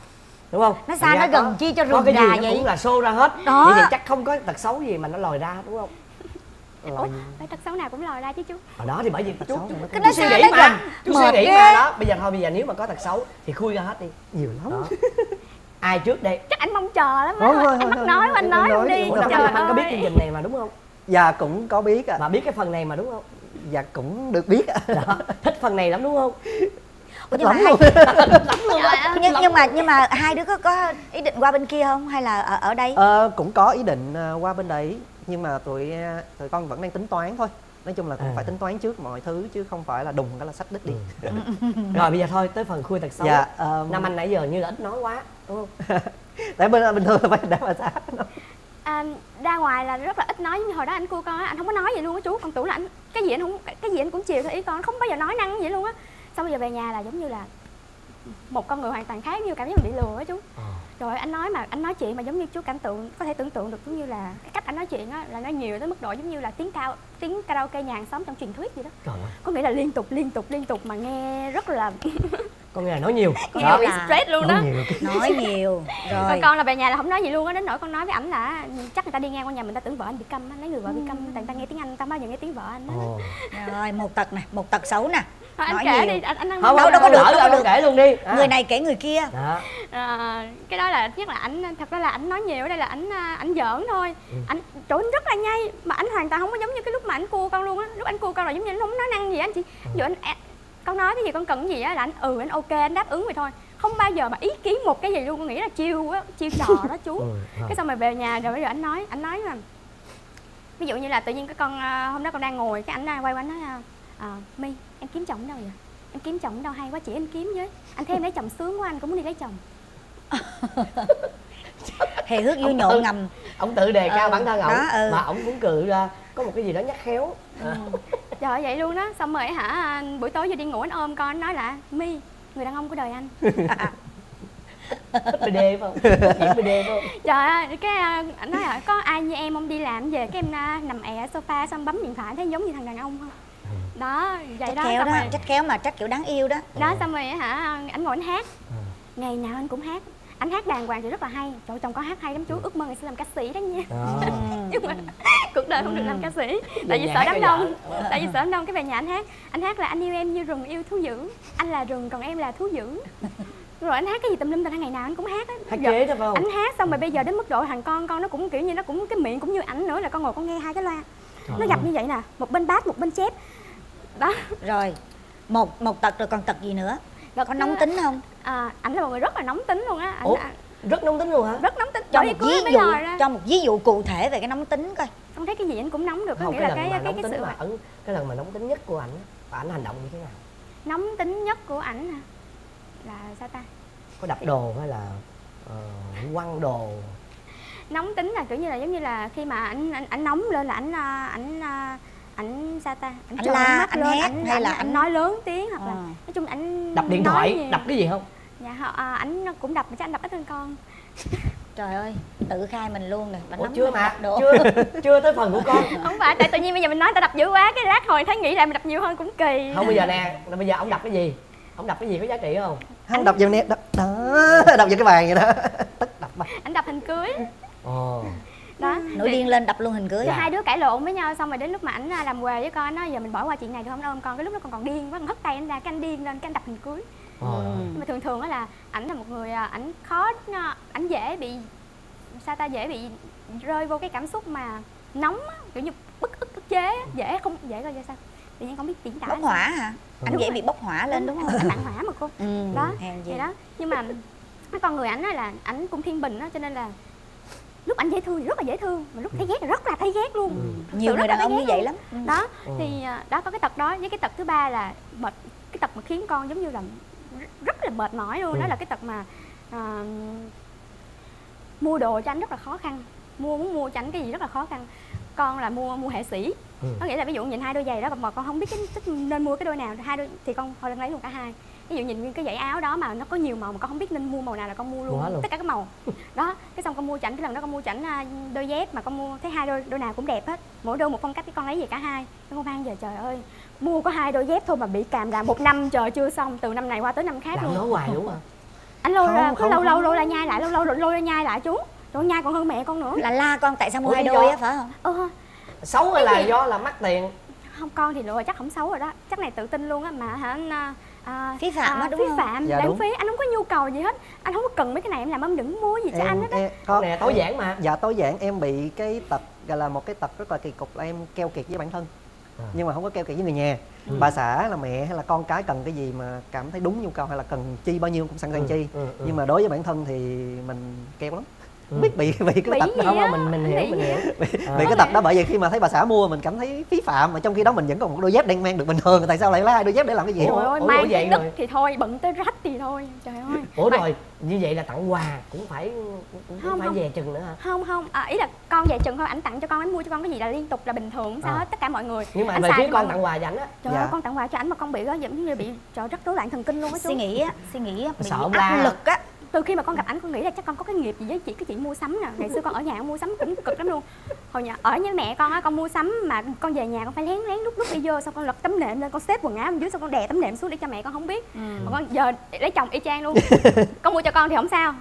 Đúng không? Nó sao nó gần chi cho rườm rà vậy? Nó cũng là xô ra hết. Đó. Vậy thì chắc không có tật xấu gì mà nó lòi ra, đúng không? Ủa, phải tật xấu nào cũng lòi ra chứ chú. Hồi đó thì bởi vì chú cái nó suy nghĩ mà. Chú suy nghĩ mà đó, bây giờ thôi bây giờ nếu mà có tật xấu thì khui ra hết đi. Nhiều lắm. Ai trước đây? Chắc anh mong chờ lắm á. Anh mắc nói mà anh nói luôn đi. Anh có biết chương trình này mà đúng không? Dạ cũng có biết ạ. Mà biết cái phần này mà đúng không? Dạ cũng được biết ạ. Thích phần này lắm đúng không? Nhưng mà nhưng mà nhưng mà hai đứa có có ý định qua bên kia không hay là ở ở đây? Cũng có ý định qua bên đấy nhưng mà tụi tụi con vẫn đang tính toán thôi. Nói chung là cũng à. phải tính toán trước mọi thứ chứ không phải là đùng cái là sách đích đi. Ừ. Rồi bây giờ thôi tới phần khui thật xấu. Dạ, um... Nam Anh nãy giờ như là ít nói quá đúng không? Tại bên bình thường là phải đã mà sao? À, ra ngoài là rất là ít nói, nhưng hồi đó anh cua con á, anh không có nói gì luôn á chú. Con tưởng là anh cái gì anh không cái gì anh cũng chiều theo ý con, không bao giờ nói năng gì luôn á. Xong bây giờ về nhà là giống như là một con người hoàn toàn khác, như cảm giác mình bị lừa á chú. À. Rồi anh nói mà anh nói chuyện mà giống như chú cảm tượng có thể tưởng tượng được, giống như là cái cách anh nói chuyện á là nó nhiều tới mức độ giống như là tiếng cao tiếng karaoke nhà hàng xóm trong truyền thuyết gì đó. Trời ơi. Có nghĩa là liên tục liên tục liên tục mà nghe rất là có nghĩa là nói nhiều. Nghe bị stress luôn đó. Nói nhiều. Rồi. Còn con là về nhà là không nói gì luôn á, đến nỗi con nói với ảnh là chắc người ta đi ngang qua nhà mình ta tưởng vợ anh bị câm á, lấy người vợ bị câm, tại người ta nghe tiếng Anh, người ta bao giờ nghe tiếng vợ anh á. Rồi, một tật nè, một tật xấu nè. Thôi anh kể nhiều. Đi, anh, anh ăn không, đâu, đâu có được, đâu có được. Kể luôn đi. À. Người này kể người kia. Đó. À, cái đó là nhất là ảnh, thật ra là ảnh nói nhiều ở đây là ảnh ảnh giỡn thôi. Ảnh ừ. Trời ơi, rất là nhây mà ảnh hoàn toàn không có giống như cái lúc mà ảnh cua con luôn á. Lúc ảnh cua con là giống như anh không nói năng gì anh chị. Ví dụ anh con nói cái gì con cần cái gì á là ảnh ừ anh ok anh đáp ứng vậy thôi. Không bao giờ mà ý kiến một cái gì luôn, con nghĩ là chiêu á, chiêu trò đó chú. Ừ, cái xong rồi về nhà rồi bây giờ anh nói, anh nói là ví dụ như là tự nhiên cái con hôm đó con đang ngồi cái ảnh ra quay qua nói à, My em kiếm chồng ở đâu vậy? Em kiếm chồng ở đâu hay quá chị em kiếm với. Anh thấy em lấy chồng sướng quá anh cũng muốn đi lấy chồng. Hề hước vui nhộn ngầm. Ông tự đề cao ừ, bản thân ổng ừ. Mà ổng cũng cười ra có một cái gì đó nhắc khéo. Ừ. Trời vậy luôn đó, xong rồi hả buổi tối vừa đi ngủ anh ôm con anh nói là My người đàn ông của đời anh. bê đê không? bê đê không? Trời ơi, cái anh nói là có ai như em không đi làm về cái em nằm ẻ sofa xong bấm điện thoại thấy giống như thằng đàn ông không? Đó, vậy chắc đó. Kéo đó, rồi... chắc kéo mà chắc kiểu đáng yêu đó. Đó xong rồi hả, anh ngồi anh hát. Ngày nào anh cũng hát. Anh hát đàng hoàng thì rất là hay. Trời chồng con hát hay lắm chú, ước mơ ngày sẽ làm ca sĩ đó nha. À. Nhưng mà cuộc đời không được làm ca sĩ. Tại vì sợ đám đông. Tại vì sợ đám đông cái về nhà anh hát. Anh hát là anh yêu em như rừng yêu thú dữ. Anh là rừng còn em là thú dữ. Rồi anh hát cái gì tùm lum tùm la, ngày nào anh cũng hát á. Hát ghế thôi phải không? Anh hát xong rồi bây giờ đến mức độ thằng con con nó cũng kiểu như nó cũng cái miệng cũng như ảnh nữa là con ngồi con nghe hai cái loa. Trời nó gặp ơi. Như vậy nè, một bên bát một bên chép. Đó. Rồi. Một một tật rồi còn tật gì nữa? Rồi có nóng tính không? À, ảnh là một người rất là nóng tính luôn á. Ủa, rất nóng tính luôn hả? Rất nóng tính. Cho một ví dụ, cho một ví dụ cụ thể về cái nóng tính coi. Không thấy cái gì anh cũng nóng được, có nghĩa là cái cái cái sự mà ấn cái lần mà nóng tính nhất của ảnh, ảnh hành động như thế nào? Nóng tính nhất của ảnh hả? Là sao ta? Có đập đồ hay là uh, quăng đồ? Nóng tính là kiểu như là giống như là khi mà ảnh ảnh, ảnh nóng lên là ảnh ảnh ảnh sao ta? Ảnh trợn mắt anh lên, hét, ảnh, hay là ảnh nói lớn tiếng hoặc à. Là nói chung ảnh đập điện thoại, gì. Đập cái gì không? Dạ à, ảnh cũng đập mà chắc anh đập ít hơn con. Trời ơi, tự khai mình luôn nè. Ủa chưa mà, chưa, chưa tới phần của con. Không phải, tại tự nhiên bây giờ mình nói ta đập dữ quá cái lát hồi thấy nghĩ lại mình đập nhiều hơn cũng kỳ. Không bây giờ nè, bây giờ ông đập cái gì? Ông đập cái gì có giá trị không? Không đập vào nè, đập đó, đập vào cái bàn vậy đó. Tức đập mà. Anh đập hình cưới. Ồ. Đó, nổi điên lên đập luôn hình cưới. Dạ. Hai đứa cãi lộn với nhau xong rồi đến lúc mà ảnh làm quà với con nói giờ mình bỏ qua chuyện này được không ôm con, cái lúc đó con còn điên quá, con hất tay anh ra cái anh điên lên cái anh đập hình cưới. Ừ. Mà thường thường đó là ảnh là một người ảnh khó ảnh dễ bị sao ta dễ bị rơi vô cái cảm xúc mà nóng á, kiểu như bức ức ức chế á, dễ không dễ coi ra sao? Tự nhiên không biết diễn tả. Bốc hỏa hả? Ừ. Anh dễ bị bốc hỏa lên đúng, đúng không? Anh tặng hỏa mà cô. Ừ. Đó, vậy đó. Nhưng mà cái con người ảnh á là ảnh cũng thiên bình đó cho nên là lúc anh dễ thương thì rất là dễ thương mà lúc thấy ghét thì rất là thấy ghét luôn. Ừ. Nhiều người đàn ông như vậy lắm. Ừ. Đó, thì đó có cái tật đó với cái tật thứ ba là mệt, cái tật mà khiến con giống như là rất là mệt mỏi luôn. Ừ. Đó là cái tật mà à, mua đồ cho anh rất là khó khăn, mua muốn mua cho anh cái gì rất là khó khăn. Con là mua mua hệ sĩ. Ừ. Có nghĩa là ví dụ nhìn hai đôi giày đó mà con không biết cái, nên mua cái đôi nào hai đôi thì con thôi lấy luôn cả hai. Ví dụ nhìn cái dãy áo đó mà nó có nhiều màu mà con không biết nên mua màu nào là con mua luôn, luôn. Tất cả các màu đó. Cái xong con mua chảnh cái lần đó con mua chảnh đôi dép mà con mua thấy hai đôi đôi nào cũng đẹp hết, mỗi đôi một phong cách, cái con lấy về cả hai. Con mang giờ trời ơi mua có hai đôi dép thôi mà bị càm ràm một năm trời chưa xong, từ năm này qua tới năm khác làm luôn. Nói hoài đúng không? Anh lâu không, là, không, lâu, không. lâu lâu lâu là nhai lại lâu lâu lâu là nhai lại chú. Rồi nhai còn hơn mẹ con nữa. Là la con tại sao mua hai đôi á phải không? Ừ. Xấu hay là gì? Do là mắc tiền. Không con thì lựa chắc không xấu rồi đó. Chắc này tự tin luôn á mà hả anh à, phí phạm á à, đúng phí không? Phạm, dạ, đáng phí, anh không có nhu cầu gì hết. Anh không có cần mấy cái này em làm em đừng mua gì cho em, anh hết á. Con này tối giản mà. Dạ tối giản, em bị cái tật gọi là một cái tật rất là kỳ cục là em keo kiệt với bản thân. À. Nhưng mà không có keo kiệt với người nhà. Ừ. Bà xã là mẹ hay là con cái cần cái gì mà cảm thấy đúng nhu cầu hay là cần chi bao nhiêu cũng sẵn sàng ừ, chi. Ừ, ừ. Nhưng mà đối với bản thân thì mình keo lắm. Ừ. Biết bị bị cái bị tập đó không, mình mình hiểu bị mình hiểu bị, à. Bị cái tập đó bởi vì khi mà thấy bà xã mua mình cảm thấy phí phạm mà trong khi đó mình vẫn còn một đôi dép đang mang được bình thường, tại sao lại lấy hai đôi dép để làm cái gì? Ủa, ơi, ủa, mang cái nứt thì thôi bận tới rách thì thôi trời ơi. Ủa mà... rồi như vậy là tặng quà cũng phải cũng không, phải không. Về chừng nữa hả? Không không à, ý là con về chừng thôi, ảnh tặng cho con, ảnh mua cho con cái gì là liên tục là bình thường sao à. Hết tất cả mọi người. Nhưng mà anh về phía con tặng quà cho ảnh á, trời ơi con tặng quà cho ảnh mà con bị đó giống như bị trời rất rối loạn thần kinh luôn á chú. Suy nghĩ á, suy nghĩ á, bị áp lực á. Từ khi mà con gặp ảnh con nghĩ là chắc con có cái nghiệp gì với chị, cái chị mua sắm nè. Ngày xưa con ở nhà con mua sắm cũng cực lắm luôn. Hồi nhà ở với mẹ con á, con mua sắm mà con về nhà con phải lén lén lúc lúc đi vô, xong con lật tấm nệm lên, con xếp quần áo bên dưới, xong con đè tấm nệm xuống để cho mẹ con không biết. Ừ. Còn con giờ lấy chồng y chang luôn. Con mua cho con thì không sao,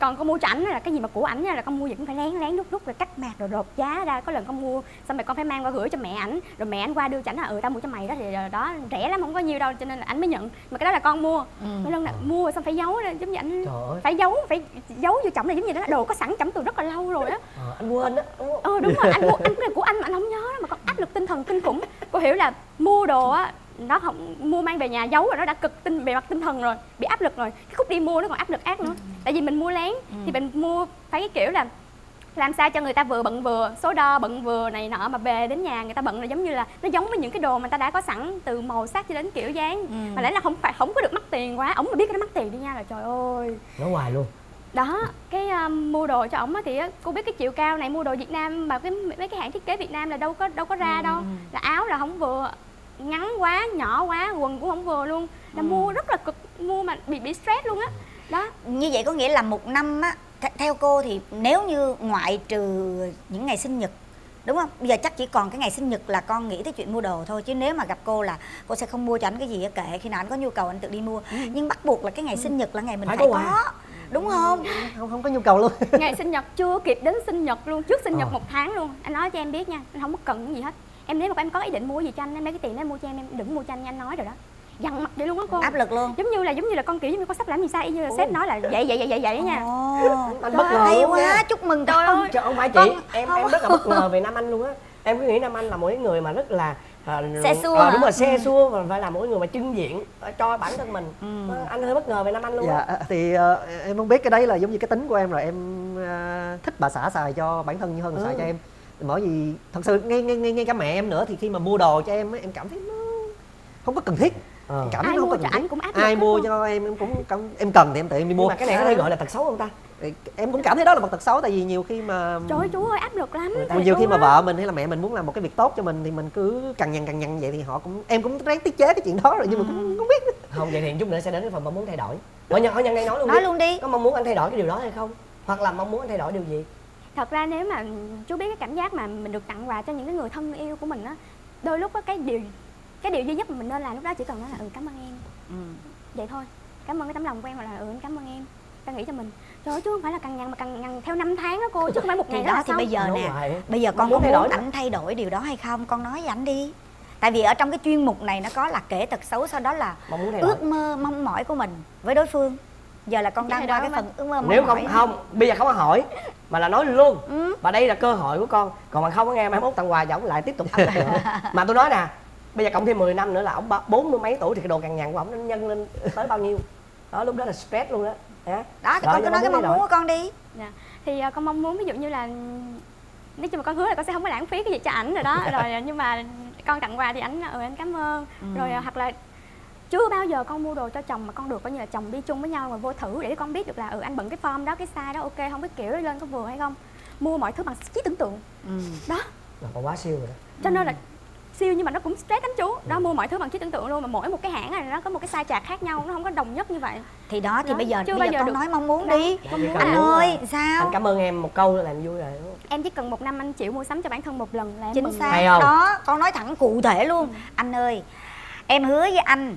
Còn con mua cho ảnh là cái gì mà của ảnh là con mua gì cũng phải lén lén đút đút rồi cắt mạc rồi rột giá ra. Có lần con mua xong rồi con phải mang qua gửi cho mẹ ảnh, rồi mẹ ảnh qua đưa cho ảnh là ừ tao mua cho mày đó, thì đó rẻ lắm không có nhiêu đâu, cho nên là ảnh mới nhận. Mà cái đó là con mua. Ừ. Cái lần nào mua xong phải giấu lên, giống như ảnh phải giấu phải giấu vô chồng này giống như đó, đồ có sẵn chồng từ rất là lâu rồi đó. Ờ, anh quên đó. Ờ đúng rồi, anh mua anh cái này của anh mà anh không nhớ đó, mà con áp lực tinh thần kinh khủng. Cô hiểu là mua đồ á nó không mua mang về nhà giấu rồi nó đã cực tinh về mặt tinh thần rồi, bị áp lực rồi, cái khúc đi mua nó còn áp lực ác nữa. Tại vì mình mua lén ừ. thì mình mua phải cái kiểu là làm sao cho người ta vừa bận vừa số đo bận vừa này nọ, mà về đến nhà người ta bận rồi, giống như là nó giống với những cái đồ mà người ta đã có sẵn từ màu sắc cho đến kiểu dáng. Ừ. Mà lẽ là không phải không có được mắc tiền quá, ổng mà biết cái nó mắc tiền đi nha là trời ơi nó hoài luôn đó. Cái uh, mua đồ cho ổng á thì cô biết cái chiều cao này mua đồ Việt Nam mà cái mấy cái hãng thiết kế Việt Nam là đâu có đâu có ra ừ. đâu, là áo là không vừa, ngắn quá, nhỏ quá, quần cũng không vừa luôn. Là ừ. mua rất là cực, mua mà bị bị stress luôn á. Đó. Đó, như vậy có nghĩa là một năm á th theo cô thì nếu như ngoại trừ những ngày sinh nhật, đúng không? Bây giờ chắc chỉ còn cái ngày sinh nhật là con nghĩ tới chuyện mua đồ thôi, chứ nếu mà gặp cô là cô sẽ không mua cho anh cái gì, kệ khi nào anh có nhu cầu anh tự đi mua. Ừ. Nhưng bắt buộc là cái ngày ừ. sinh nhật là ngày mình phải, phải có. À. Đúng không? Không không có nhu cầu luôn. Ngày sinh nhật chưa kịp đến sinh nhật luôn, trước sinh nhật ờ. một tháng luôn. Anh nói cho em biết nha, anh không có cần cái gì hết. Em nếu mà em có ý định mua gì cho anh, em lấy cái tiền đó em mua cho em, em đừng mua cho anh nha, anh nói rồi đó. Dằn mặt vậy luôn á cô. Áp lực luôn. Giống như là giống như là con kiểu giống như con sắp làm gì sai, như là sếp nói là vậy vậy vậy vậy vậy đó nha. Anh bất ngờ hay quá, nha. Chúc mừng trời ơi. Trời không phải chị, không, em không. Em rất là bất ngờ về Nam Anh luôn á. Em cứ nghĩ Nam Anh là mỗi người mà rất là à, xe xua à, đúng rồi xe xua và phải là mỗi người mà trưng diện cho bản thân mình. Ừ. Anh hơi bất ngờ về Nam Anh luôn. Dạ, thì uh, em không biết cái đấy là giống như cái tính của em rồi, em uh, thích bà xã xài cho bản thân như hơn là ừ. xài cho em. Bởi vì thật sự ngay ngay ngay cả mẹ em nữa thì khi mà mua đồ cho em em cảm thấy nó không có cần thiết. Ờ. Cảm thấy nó không có cần thiết. Cũng áp lực ai mua không? Cho em em cũng em cần thì em tự em đi mua. Nhưng mà cái này có thể gọi là tật xấu không ta? Em cũng cảm thấy đó là một tật xấu, tại vì nhiều khi mà trời ơi, chú ơi áp lực lắm. Ừ, nhiều khi mà vợ mình hay là mẹ mình muốn làm một cái việc tốt cho mình thì mình cứ cằn nhằn cằn nhằn vậy thì họ cũng em cũng ráng tiết chế cái chuyện đó rồi, nhưng ừ. mà cũng không biết. Không vậy thì chút nữa sẽ đến cái phần mong muốn thay đổi. Ở nhân ở nhân đây nói luôn. Nói đi. Luôn đi. Có mong muốn anh thay đổi cái điều đó hay không? Hoặc là mong muốn anh thay đổi điều gì? Thật ra nếu mà chú biết cái cảm giác mà mình được tặng quà cho những cái người thân yêu của mình á, đôi lúc á cái điều cái điều duy nhất mà mình nên làm lúc đó chỉ cần nói là ừ cảm ơn em, ừ. vậy thôi, cảm ơn cái tấm lòng của em, hoặc là ừ cảm ơn em, ta nghĩ cho mình. Trời ơi, chứ không phải là cằn nhằn mà cằn nhằn theo năm tháng đó cô, chứ không phải một ngày đó, đó thì xong. Bây giờ nè, bây giờ con muốn có muốn ảnh thay đổi điều đó hay không, con nói với ảnh đi. Tại vì ở trong cái chuyên mục này nó có là kể tật xấu, sau đó là ước mơ mong mỏi của mình với đối phương. Giờ là con đang qua cái phần ước mơ mong mỏi. Nếu không không bây giờ không có hỏi mà là nói luôn, ừ. và đây là cơ hội của con, còn mà không có nghe mai mốt tặng quà giọng lại tiếp tục ăn nữa. Mà tôi nói nè, bây giờ cộng thêm mười năm nữa là ổng bốn mươi mấy tuổi thì cái đồ cằn nhằn của ổng nó nhân lên tới bao nhiêu đó, lúc đó là stress luôn đó. Đó thì đó, con cứ nói cái mong muốn của con đi. Dạ. Thì uh, con mong muốn ví dụ như là nói chung mà con hứa là con sẽ không có lãng phí cái gì cho ảnh rồi đó, rồi nhưng mà con tặng quà thì ảnh ừ anh cảm ơn, ừ. rồi uh, hoặc là chưa bao giờ con mua đồ cho chồng mà con được coi như là chồng đi chung với nhau mà vô thử để con biết được là ừ anh bận cái form đó, cái size đó ok không, biết kiểu đó lên có vừa hay không, mua mọi thứ bằng trí tưởng tượng. Ừ. Đó là quá siêu rồi đó, cho nên là siêu nhưng mà nó cũng stress lắm chú đó, mua mọi thứ bằng trí tưởng tượng luôn, mà mỗi một cái hãng này nó có một cái size chạc khác nhau, nó không có đồng nhất như vậy thì đó thì đó. Bây giờ chưa bây giờ, giờ con được... nói mong muốn đi mong muốn anh ơi à. Sao anh cảm ơn em một câu là em vui rồi. Em chỉ cần một năm anh chịu mua sắm cho bản thân một lần là em chính xác đó, con nói thẳng cụ thể luôn. Ừ. Anh ơi em hứa với anh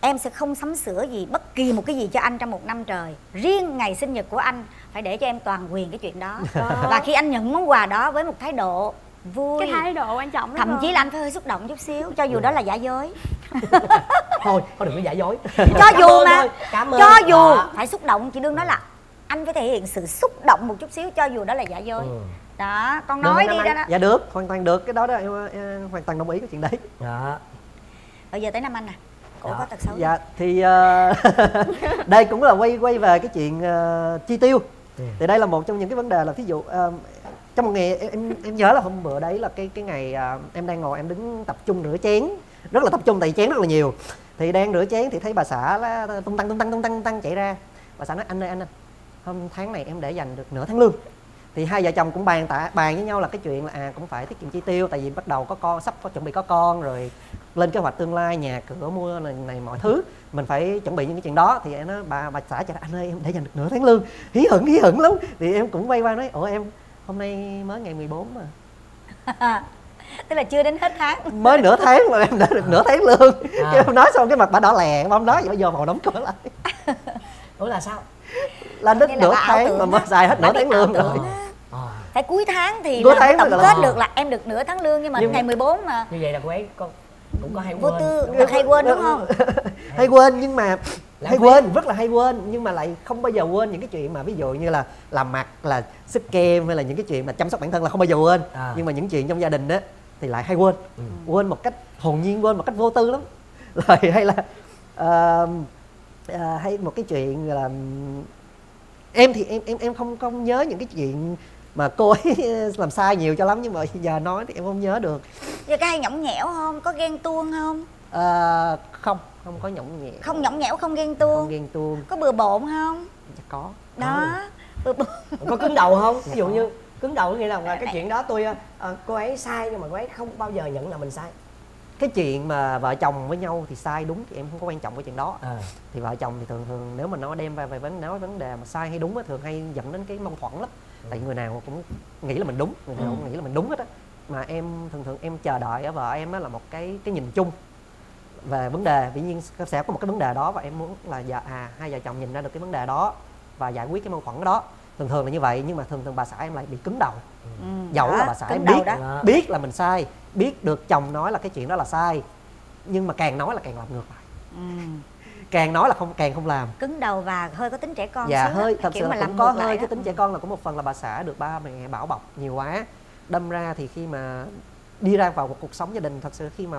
em sẽ không sắm sửa gì bất kỳ một cái gì cho anh trong một năm trời, riêng ngày sinh nhật của anh phải để cho em toàn quyền cái chuyện đó. Wow. Và khi anh nhận món quà đó với một thái độ vui, cái thái độ quan trọng thậm chí là anh phải hơi xúc động chút xíu cho dù đó là giả dối. Thôi không được có giả dối cho dù mà cho dù à. Phải xúc động, chị đương nói là anh phải thể hiện sự xúc động một chút xíu cho dù đó là giả dối. Ừ. Đó con nói được, đi ra đó. Dạ được, hoàn toàn được, cái đó đó em hoàn toàn đồng ý cái chuyện đấy. Dạ bây giờ tới Nam Anh nè. Ủa, có tật xấu. Dạ thì uh, đây cũng là quay quay về cái chuyện uh, chi tiêu. Ừ. Thì đây là một trong những cái vấn đề là thí dụ uh, trong một ngày em em nhớ là hôm bữa đấy là cái cái ngày uh, em đang ngồi em đứng tập trung rửa chén, rất là tập trung tại chén rất là nhiều, thì đang rửa chén thì thấy bà xã là tung tăng tung tăng tung tăng tung tăng chạy ra, bà xã nói anh ơi anh ơi, hôm tháng này em để dành được nửa tháng lương. Thì hai vợ chồng cũng bàn tạ bàn với nhau là cái chuyện là à cũng phải tiết kiệm chi tiêu, tại vì bắt đầu có con sắp có chuẩn bị có con rồi, lên kế hoạch tương lai nhà cửa mua này, này mọi thứ mình phải chuẩn bị những cái chuyện đó. Thì em nói bà bà xã chạy anh ơi em để dành được nửa tháng lương, hí hửng hí hửng lắm. Thì em cũng quay qua nói ủa em hôm nay mới ngày mười bốn mà. Tức là chưa đến hết tháng, mới nửa tháng mà em đã được nửa tháng lương. À. Em nói xong cái mặt bà đỏ lè, em nói vậy bây giờ màu đóng cửa lại. Ủa là sao? là đứt nửa tháng mà, mà xài hết nửa tháng lương rồi. Phải cuối tháng thì cuối tháng tổng kết được là em được nửa tháng lương, nhưng mà nhưng ngày mười bốn mà. Như vậy là cô ấy có, cũng có hay quên. Vô tư, được hay quên đúng không? Hay quên, nhưng mà hay quên, rất là hay quên, nhưng mà lại không bao giờ quên những cái chuyện mà ví dụ như là làm mặt, là sức kem, hay là những cái chuyện mà chăm sóc bản thân là không bao giờ quên. À. Nhưng mà những chuyện trong gia đình á thì lại hay quên. Ừ. Quên một cách hồn nhiên, quên một cách vô tư lắm. Rồi hay là uh, uh, hay một cái chuyện là em thì em em em không không nhớ những cái chuyện mà cô ấy làm sai nhiều cho lắm, nhưng mà giờ nói thì em không nhớ được. Giờ có hay nhõng nhẽo không? Có ghen tuông không? À, không, không có nhõng nhẽo. Không nhõng nhẽo, không ghen tuông. Không ghen tuông. Có bừa bộn không? Có. Đó. Bừa bộn. Có cứng đầu không? Ví dụ như cứng đầu nghĩa là, là cái chuyện đó tôi à, cô ấy sai nhưng mà cô ấy không bao giờ nhận là mình sai. Cái chuyện mà vợ chồng với nhau thì sai đúng thì em không có quan trọng cái chuyện đó. À. Thì vợ chồng thì thường thường nếu mà nó đem về về vấn nói vấn đề mà sai hay đúng á, thường hay dẫn đến cái mâu thuẫn lắm. Tại người nào cũng nghĩ là mình đúng, người nào cũng ừ. nghĩ là mình đúng hết á. Mà em thường thường em chờ đợi ở vợ em á là một cái cái nhìn chung về vấn đề. Dĩ nhiên sẽ có một cái vấn đề đó và em muốn là giờ à hai vợ chồng nhìn ra được cái vấn đề đó và giải quyết cái mâu thuẫn đó. Thường thường là như vậy, nhưng mà thường thường bà xã em lại bị cứng đầu. Ừ. Dẫu đó, là bà xã em biết đó. biết là mình sai, biết được chồng nói là cái chuyện đó là sai, nhưng mà càng nói là càng làm ngược lại. Ừ. Càng nói là không càng không làm. Cứng đầu và hơi có tính trẻ con. Dạ hơi thật sự là cũng có hơi cái tính trẻ con, là cũng một phần là bà xã được ba mẹ bảo bọc nhiều quá, đâm ra thì khi mà đi ra vào một cuộc sống gia đình, thật sự khi mà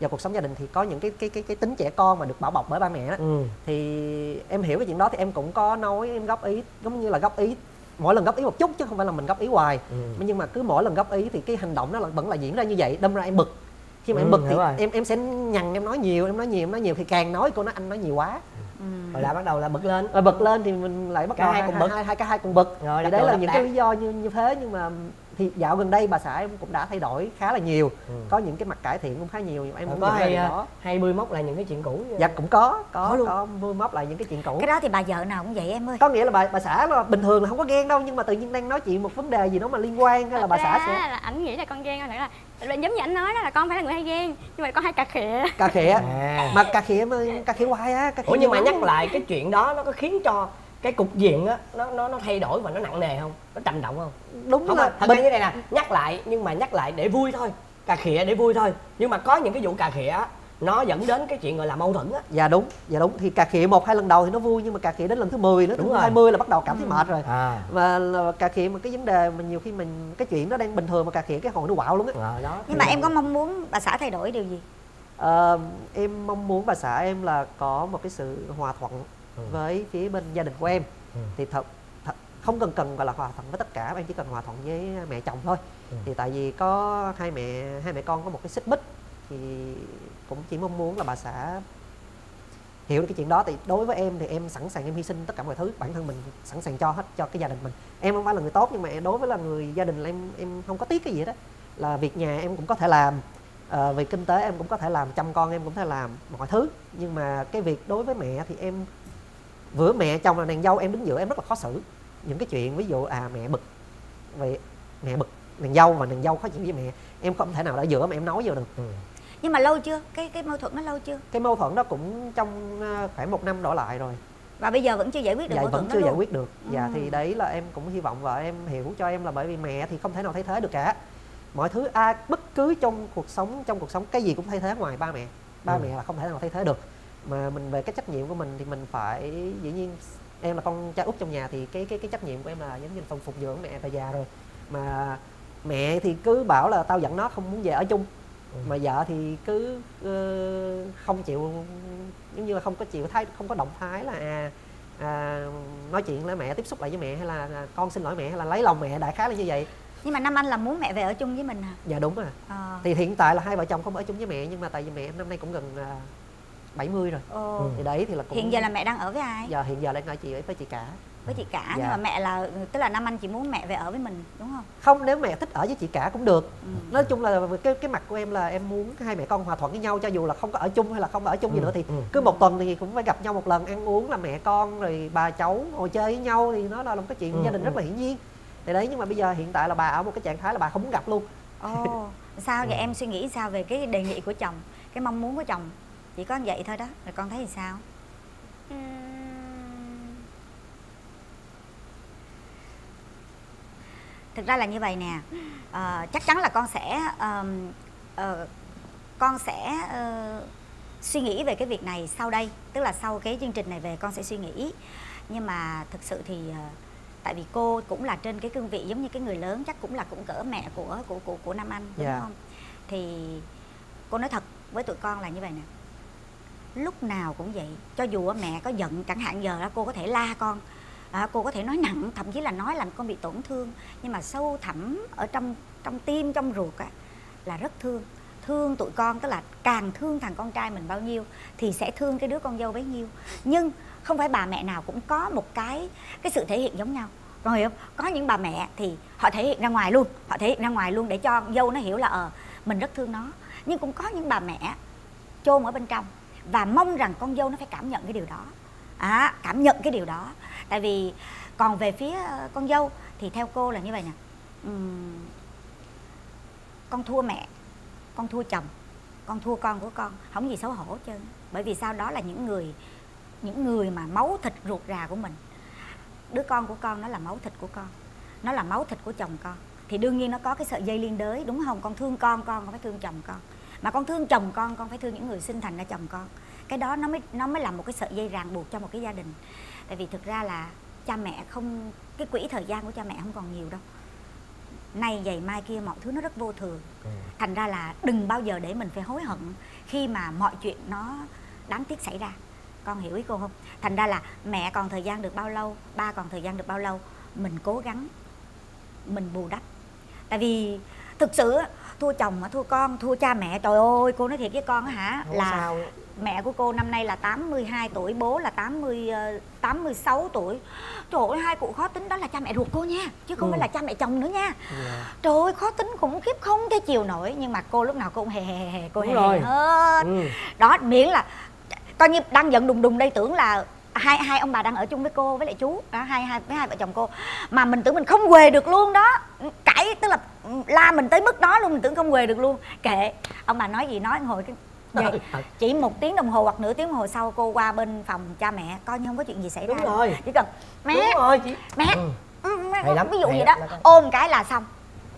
vào cuộc sống gia đình thì có những cái cái cái, cái tính trẻ con mà được bảo bọc bởi ba mẹ đó. Ừ. Thì em hiểu cái chuyện đó thì em cũng có nói, em góp ý, giống như là góp ý mỗi lần góp ý một chút chứ không phải là mình góp ý hoài. Ừ. Nhưng mà cứ mỗi lần góp ý thì cái hành động nó là vẫn là diễn ra như vậy, đâm ra em bực. Khi mà ừ, em bực thì rồi. em em sẽ nhằn, em nói nhiều, em nói nhiều, em nói nhiều thì càng nói cô nói anh nói nhiều quá. Ừ. Rồi lại bắt đầu là bực lên. Rồi bực lên thì mình lại bắt đầu hai cùng bực, hai hai cả hai cùng bực. Rồi đấy là những cái lý do như như thế, nhưng mà thì dạo gần đây bà xã em cũng đã thay đổi khá là nhiều. Ừ. Có những cái mặt cải thiện cũng khá nhiều, em cũng có hay đó. Hay bươi móc lại những cái chuyện cũ. Dạ cũng có, có có, luôn. có bươi móc lại những cái chuyện cũ. Cái đó thì bà vợ nào cũng vậy em ơi. Có nghĩa là bà bà xã là bình thường là không có ghen đâu, nhưng mà tự nhiên đang nói chuyện một vấn đề gì đó mà liên quan hay là bà xã sẽ là ảnh nghĩ là con ghen, là giống như anh nói đó là con phải là người hay ghen, nhưng mà con hay cà khịa. Cà khịa. À. Mà cà khịa mà cà khịa hoài á, cà khịa. Ủa nhưng mà nhắc lại cái chuyện đó nó có khiến cho cái cục diện á nó nó nó thay đổi và nó nặng nề không? Nó trầm động không? Đúng không, là thật ra như này nè, nhắc lại nhưng mà nhắc lại để vui thôi, cà khịa để vui thôi, nhưng mà có những cái vụ cà khịa nó dẫn đến cái chuyện gọi là mâu thuẫn á. Dạ đúng, dạ đúng, thì cà khịa một hai lần đầu thì nó vui, nhưng mà cà khịa đến lần thứ mười nó thứ hai mươi là bắt đầu cảm thấy mệt rồi. À. Và cà khịa mà cái vấn đề mà nhiều khi mình cái chuyện nó đang bình thường mà cà khịa cái hồi nó quạo luôn á. À, nhưng mà em có mong muốn bà xã thay đổi điều gì? À, em mong muốn bà xã em là có một cái sự hòa thuận ừ. với phía bên gia đình của em. Ừ. Thì thật không cần cần gọi là hòa thuận với tất cả, em chỉ cần hòa thuận với mẹ chồng thôi. Ừ. Thì tại vì có hai mẹ hai mẹ con có một cái xích mích thì cũng chỉ mong muốn là bà xã hiểu được cái chuyện đó. Thì đối với em thì em sẵn sàng, em hy sinh tất cả mọi thứ, bản thân mình sẵn sàng cho hết cho cái gia đình mình. Em không phải là người tốt, nhưng mà đối với là người gia đình là em em không có tiếc cái gì đó, là việc nhà em cũng có thể làm, à, về kinh tế em cũng có thể làm, chăm con em cũng có thể làm mọi thứ. Nhưng mà cái việc đối với mẹ thì em vừa mẹ chồng là nàng dâu, em đứng giữa em rất là khó xử. Những cái chuyện ví dụ à mẹ bực vậy, mẹ bực nàng dâu và nàng dâu khó chịu với mẹ, em không thể nào ở giữa mà em nói vô được. Ừ. Nhưng mà lâu chưa? Cái cái mâu thuẫn nó lâu chưa? Cái mâu thuẫn đó cũng trong khoảng một năm đổ lại rồi. Và bây giờ vẫn chưa giải quyết được. Dạ, vẫn chưa giải quyết được. Dạ ừ. Thì đấy là em cũng hy vọng vợ em hiểu cho em, là bởi vì mẹ thì không thể nào thay thế được cả. Mọi thứ ai bất cứ trong cuộc sống, trong cuộc sống cái gì cũng thay thế ngoài ba mẹ. Ba ừ. mẹ là không thể nào thay thế được. Mà mình về cái trách nhiệm của mình thì mình phải, dĩ nhiên em là con trai út trong nhà thì cái cái cái trách nhiệm của em là giống như là phục dưỡng mẹ và già rồi. Mà mẹ thì cứ bảo là tao giận nó không muốn về ở chung. Ừ. Mà vợ thì cứ uh, không chịu, giống như là không có chịu thái, không có động thái là à, à, nói chuyện với mẹ, tiếp xúc lại với mẹ, hay là à, con xin lỗi mẹ, hay là lấy lòng mẹ, đại khái là như vậy. Nhưng mà Nam Anh là muốn mẹ về ở chung với mình hả? Dạ đúng à. à. Thì hiện tại là hai vợ chồng không ở chung với mẹ, nhưng mà tại vì mẹ năm nay cũng gần uh, bảy mươi rồi. Ồ. Ừ. Thì đấy thì là cũng... Hiện giờ là mẹ đang ở với ai? Giờ hiện giờ đang ở chị với chị cả. Với chị cả, dạ. Nhưng mà mẹ là, tức là Nam Anh chỉ muốn mẹ về ở với mình đúng không? Không, nếu mẹ thích ở với chị cả cũng được. Ừ. Nói chung là cái cái mặt của em là em muốn hai mẹ con hòa thuận với nhau, cho dù là không có ở chung hay là không ở chung ừ. gì nữa thì ừ. cứ một tuần thì cũng phải gặp nhau một lần, ăn uống là mẹ con rồi bà cháu ngồi chơi với nhau, thì nó là một cái chuyện ừ. gia đình ừ. rất là hiển nhiên. Thì đấy, nhưng mà bây giờ hiện tại là bà ở một cái trạng thái là bà không muốn gặp luôn. Ồ, sao vậy? Ừ. Em suy nghĩ sao về cái đề nghị của chồng, cái mong muốn của chồng? Chỉ có vậy thôi đó, rồi con thấy thì sao? Thực ra là như vậy nè, uh, chắc chắn là con sẽ um, uh, con sẽ uh, suy nghĩ về cái việc này sau đây, tức là sau cái chương trình này về con sẽ suy nghĩ. Nhưng mà thực sự thì uh, tại vì cô cũng là trên cái cương vị giống như cái người lớn, chắc cũng là cũng cỡ mẹ của của của, của Nam Anh, đúng yeah. không? Thì cô nói thật với tụi con là như vậy nè, lúc nào cũng vậy, cho dù mẹ có giận chẳng hạn, giờ đó cô có thể la con, à, cô có thể nói nặng, thậm chí là nói làm con bị tổn thương, nhưng mà sâu thẳm ở trong trong tim, trong ruột á, là rất thương, thương tụi con, tức là càng thương thằng con trai mình bao nhiêu thì sẽ thương cái đứa con dâu bấy nhiêu. Nhưng không phải bà mẹ nào cũng có một cái cái sự thể hiện giống nhau, rồi không? Có những bà mẹ thì họ thể hiện ra ngoài luôn, họ thể hiện ra ngoài luôn để cho dâu nó hiểu là ờ mình rất thương nó. Nhưng cũng có những bà mẹ chôn ở bên trong và mong rằng con dâu nó phải cảm nhận cái điều đó, à, cảm nhận cái điều đó. Tại vì còn về phía con dâu thì theo cô là như vậy nè, uhm, con thua mẹ, con thua chồng, con thua con của con, không gì xấu hổ chứ. Bởi vì sao, đó là những người những người mà máu thịt ruột rà của mình. Đứa con của con nó là máu thịt của con, nó là máu thịt của chồng con, thì đương nhiên nó có cái sợi dây liên đới, đúng không? Con thương con, con phải thương chồng con, mà con thương chồng con, con phải thương những người sinh thành ra chồng con. Cái đó nó mới nó mới là một cái sợi dây ràng buộc cho một cái gia đình. Tại vì thực ra là cha mẹ không, cái quỹ thời gian của cha mẹ không còn nhiều đâu, nay vậy mai kia mọi thứ nó rất vô thường. Thành ra là đừng bao giờ để mình phải hối hận khi mà mọi chuyện nó đáng tiếc xảy ra. Con hiểu ý cô không? Thành ra là mẹ còn thời gian được bao lâu, ba còn thời gian được bao lâu, mình cố gắng mình bù đắp. Tại vì thực sự thua chồng, thua con, thua cha mẹ, trời ơi, cô nói thiệt với con hả, không là sao. Mẹ của cô năm nay là tám mươi hai tuổi, bố là tám mươi, tám mươi sáu tuổi. Trời ơi, hai cụ khó tính đó là cha mẹ ruột cô nha, chứ không ừ. phải là cha mẹ chồng nữa nha. Yeah. Trời ơi, khó tính khủng khiếp, không thể chiều nổi. Nhưng mà cô lúc nào cô cũng hề hề hề, cô hề hề hết. Ừ. Đó, miễn là coi như đang giận đùng đùng đây, tưởng là hai hai ông bà đang ở chung với cô với lại chú đó, hai hai với hai vợ chồng cô, mà mình tưởng mình không quề được luôn đó, cãi tức là la mình tới mức đó luôn, mình tưởng không quề được luôn. Kệ ông bà nói gì nói hồi cái vậy. Chỉ một tiếng đồng hồ hoặc nửa tiếng đồng hồ sau, cô qua bên phòng cha mẹ coi như không có chuyện gì xảy ra. Đúng rồi, chỉ cần mẹ đúng rồi, chị... mẹ ừ. ví lắm, dụ gì đó lắm. Ôm cái là xong.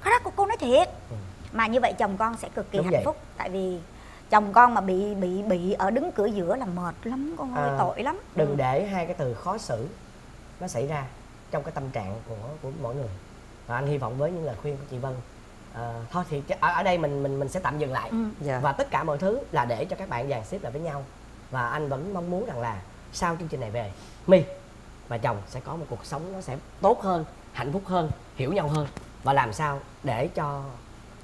Cái đó cô nói thiệt, ừ. mà như vậy chồng con sẽ cực kỳ đúng hạnh vậy. phúc. Tại vì chồng con mà bị bị bị ở đứng cửa giữa là mệt lắm con ơi, à, tội lắm. Đừng để hai cái từ khó xử nó xảy ra trong cái tâm trạng của của mỗi người. Và anh hy vọng với những lời khuyên của chị Vân, à, thôi thì ở, ở đây mình mình mình sẽ tạm dừng lại. Ừ. Dạ. Và tất cả mọi thứ là để cho các bạn dàn xếp lại với nhau. Và anh vẫn mong muốn rằng là sau chương trình này về, My và chồng sẽ có một cuộc sống nó sẽ tốt hơn, hạnh phúc hơn, hiểu nhau hơn, và làm sao để cho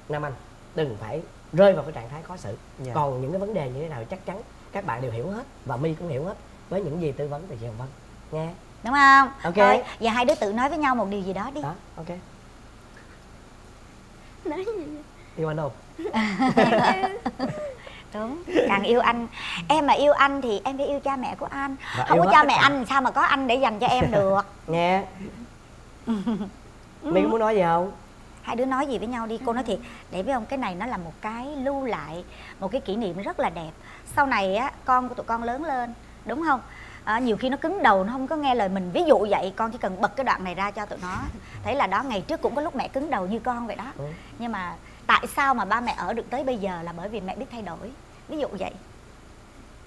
Nam Anh đừng phải rơi vào cái trạng thái khó xử. Dạ. Còn những cái vấn đề như thế nào chắc chắn các bạn đều hiểu hết, và My cũng hiểu hết với những gì tư vấn từ chị Hồng Vân nghe, đúng không? Ok. Rồi, và hai đứa tự nói với nhau một điều gì đó đi. Đó, ok. Nói gì? Yêu anh không? Đúng, càng yêu anh. Em mà yêu anh thì em phải yêu cha mẹ của anh. Và không có cha mẹ anh sao mà có anh để dành cho em được. Nghe. My muốn nói gì không? Hai đứa nói gì với nhau đi, cô nói thiệt. Để biết không, cái này nó là một cái lưu lại, một cái kỷ niệm rất là đẹp. Sau này á, con của tụi con lớn lên, đúng không? À, nhiều khi nó cứng đầu, nó không có nghe lời mình, ví dụ vậy. Con chỉ cần bật cái đoạn này ra cho tụi nó thấy là đó, ngày trước cũng có lúc mẹ cứng đầu như con vậy đó. Ừ. Nhưng mà tại sao mà ba mẹ ở được tới bây giờ là bởi vì mẹ biết thay đổi, ví dụ vậy.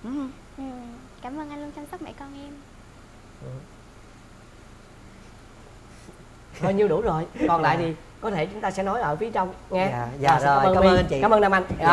Ừ. Ừ. Cảm ơn anh luôn chăm sóc mẹ con em. Ừ. Thôi nhiêu đủ rồi, còn lại thì có thể chúng ta sẽ nói ở phía trong nghe. Dạ, dạ, dạ rồi, cảm ơn chị, cảm ơn Nam Anh. Dạ.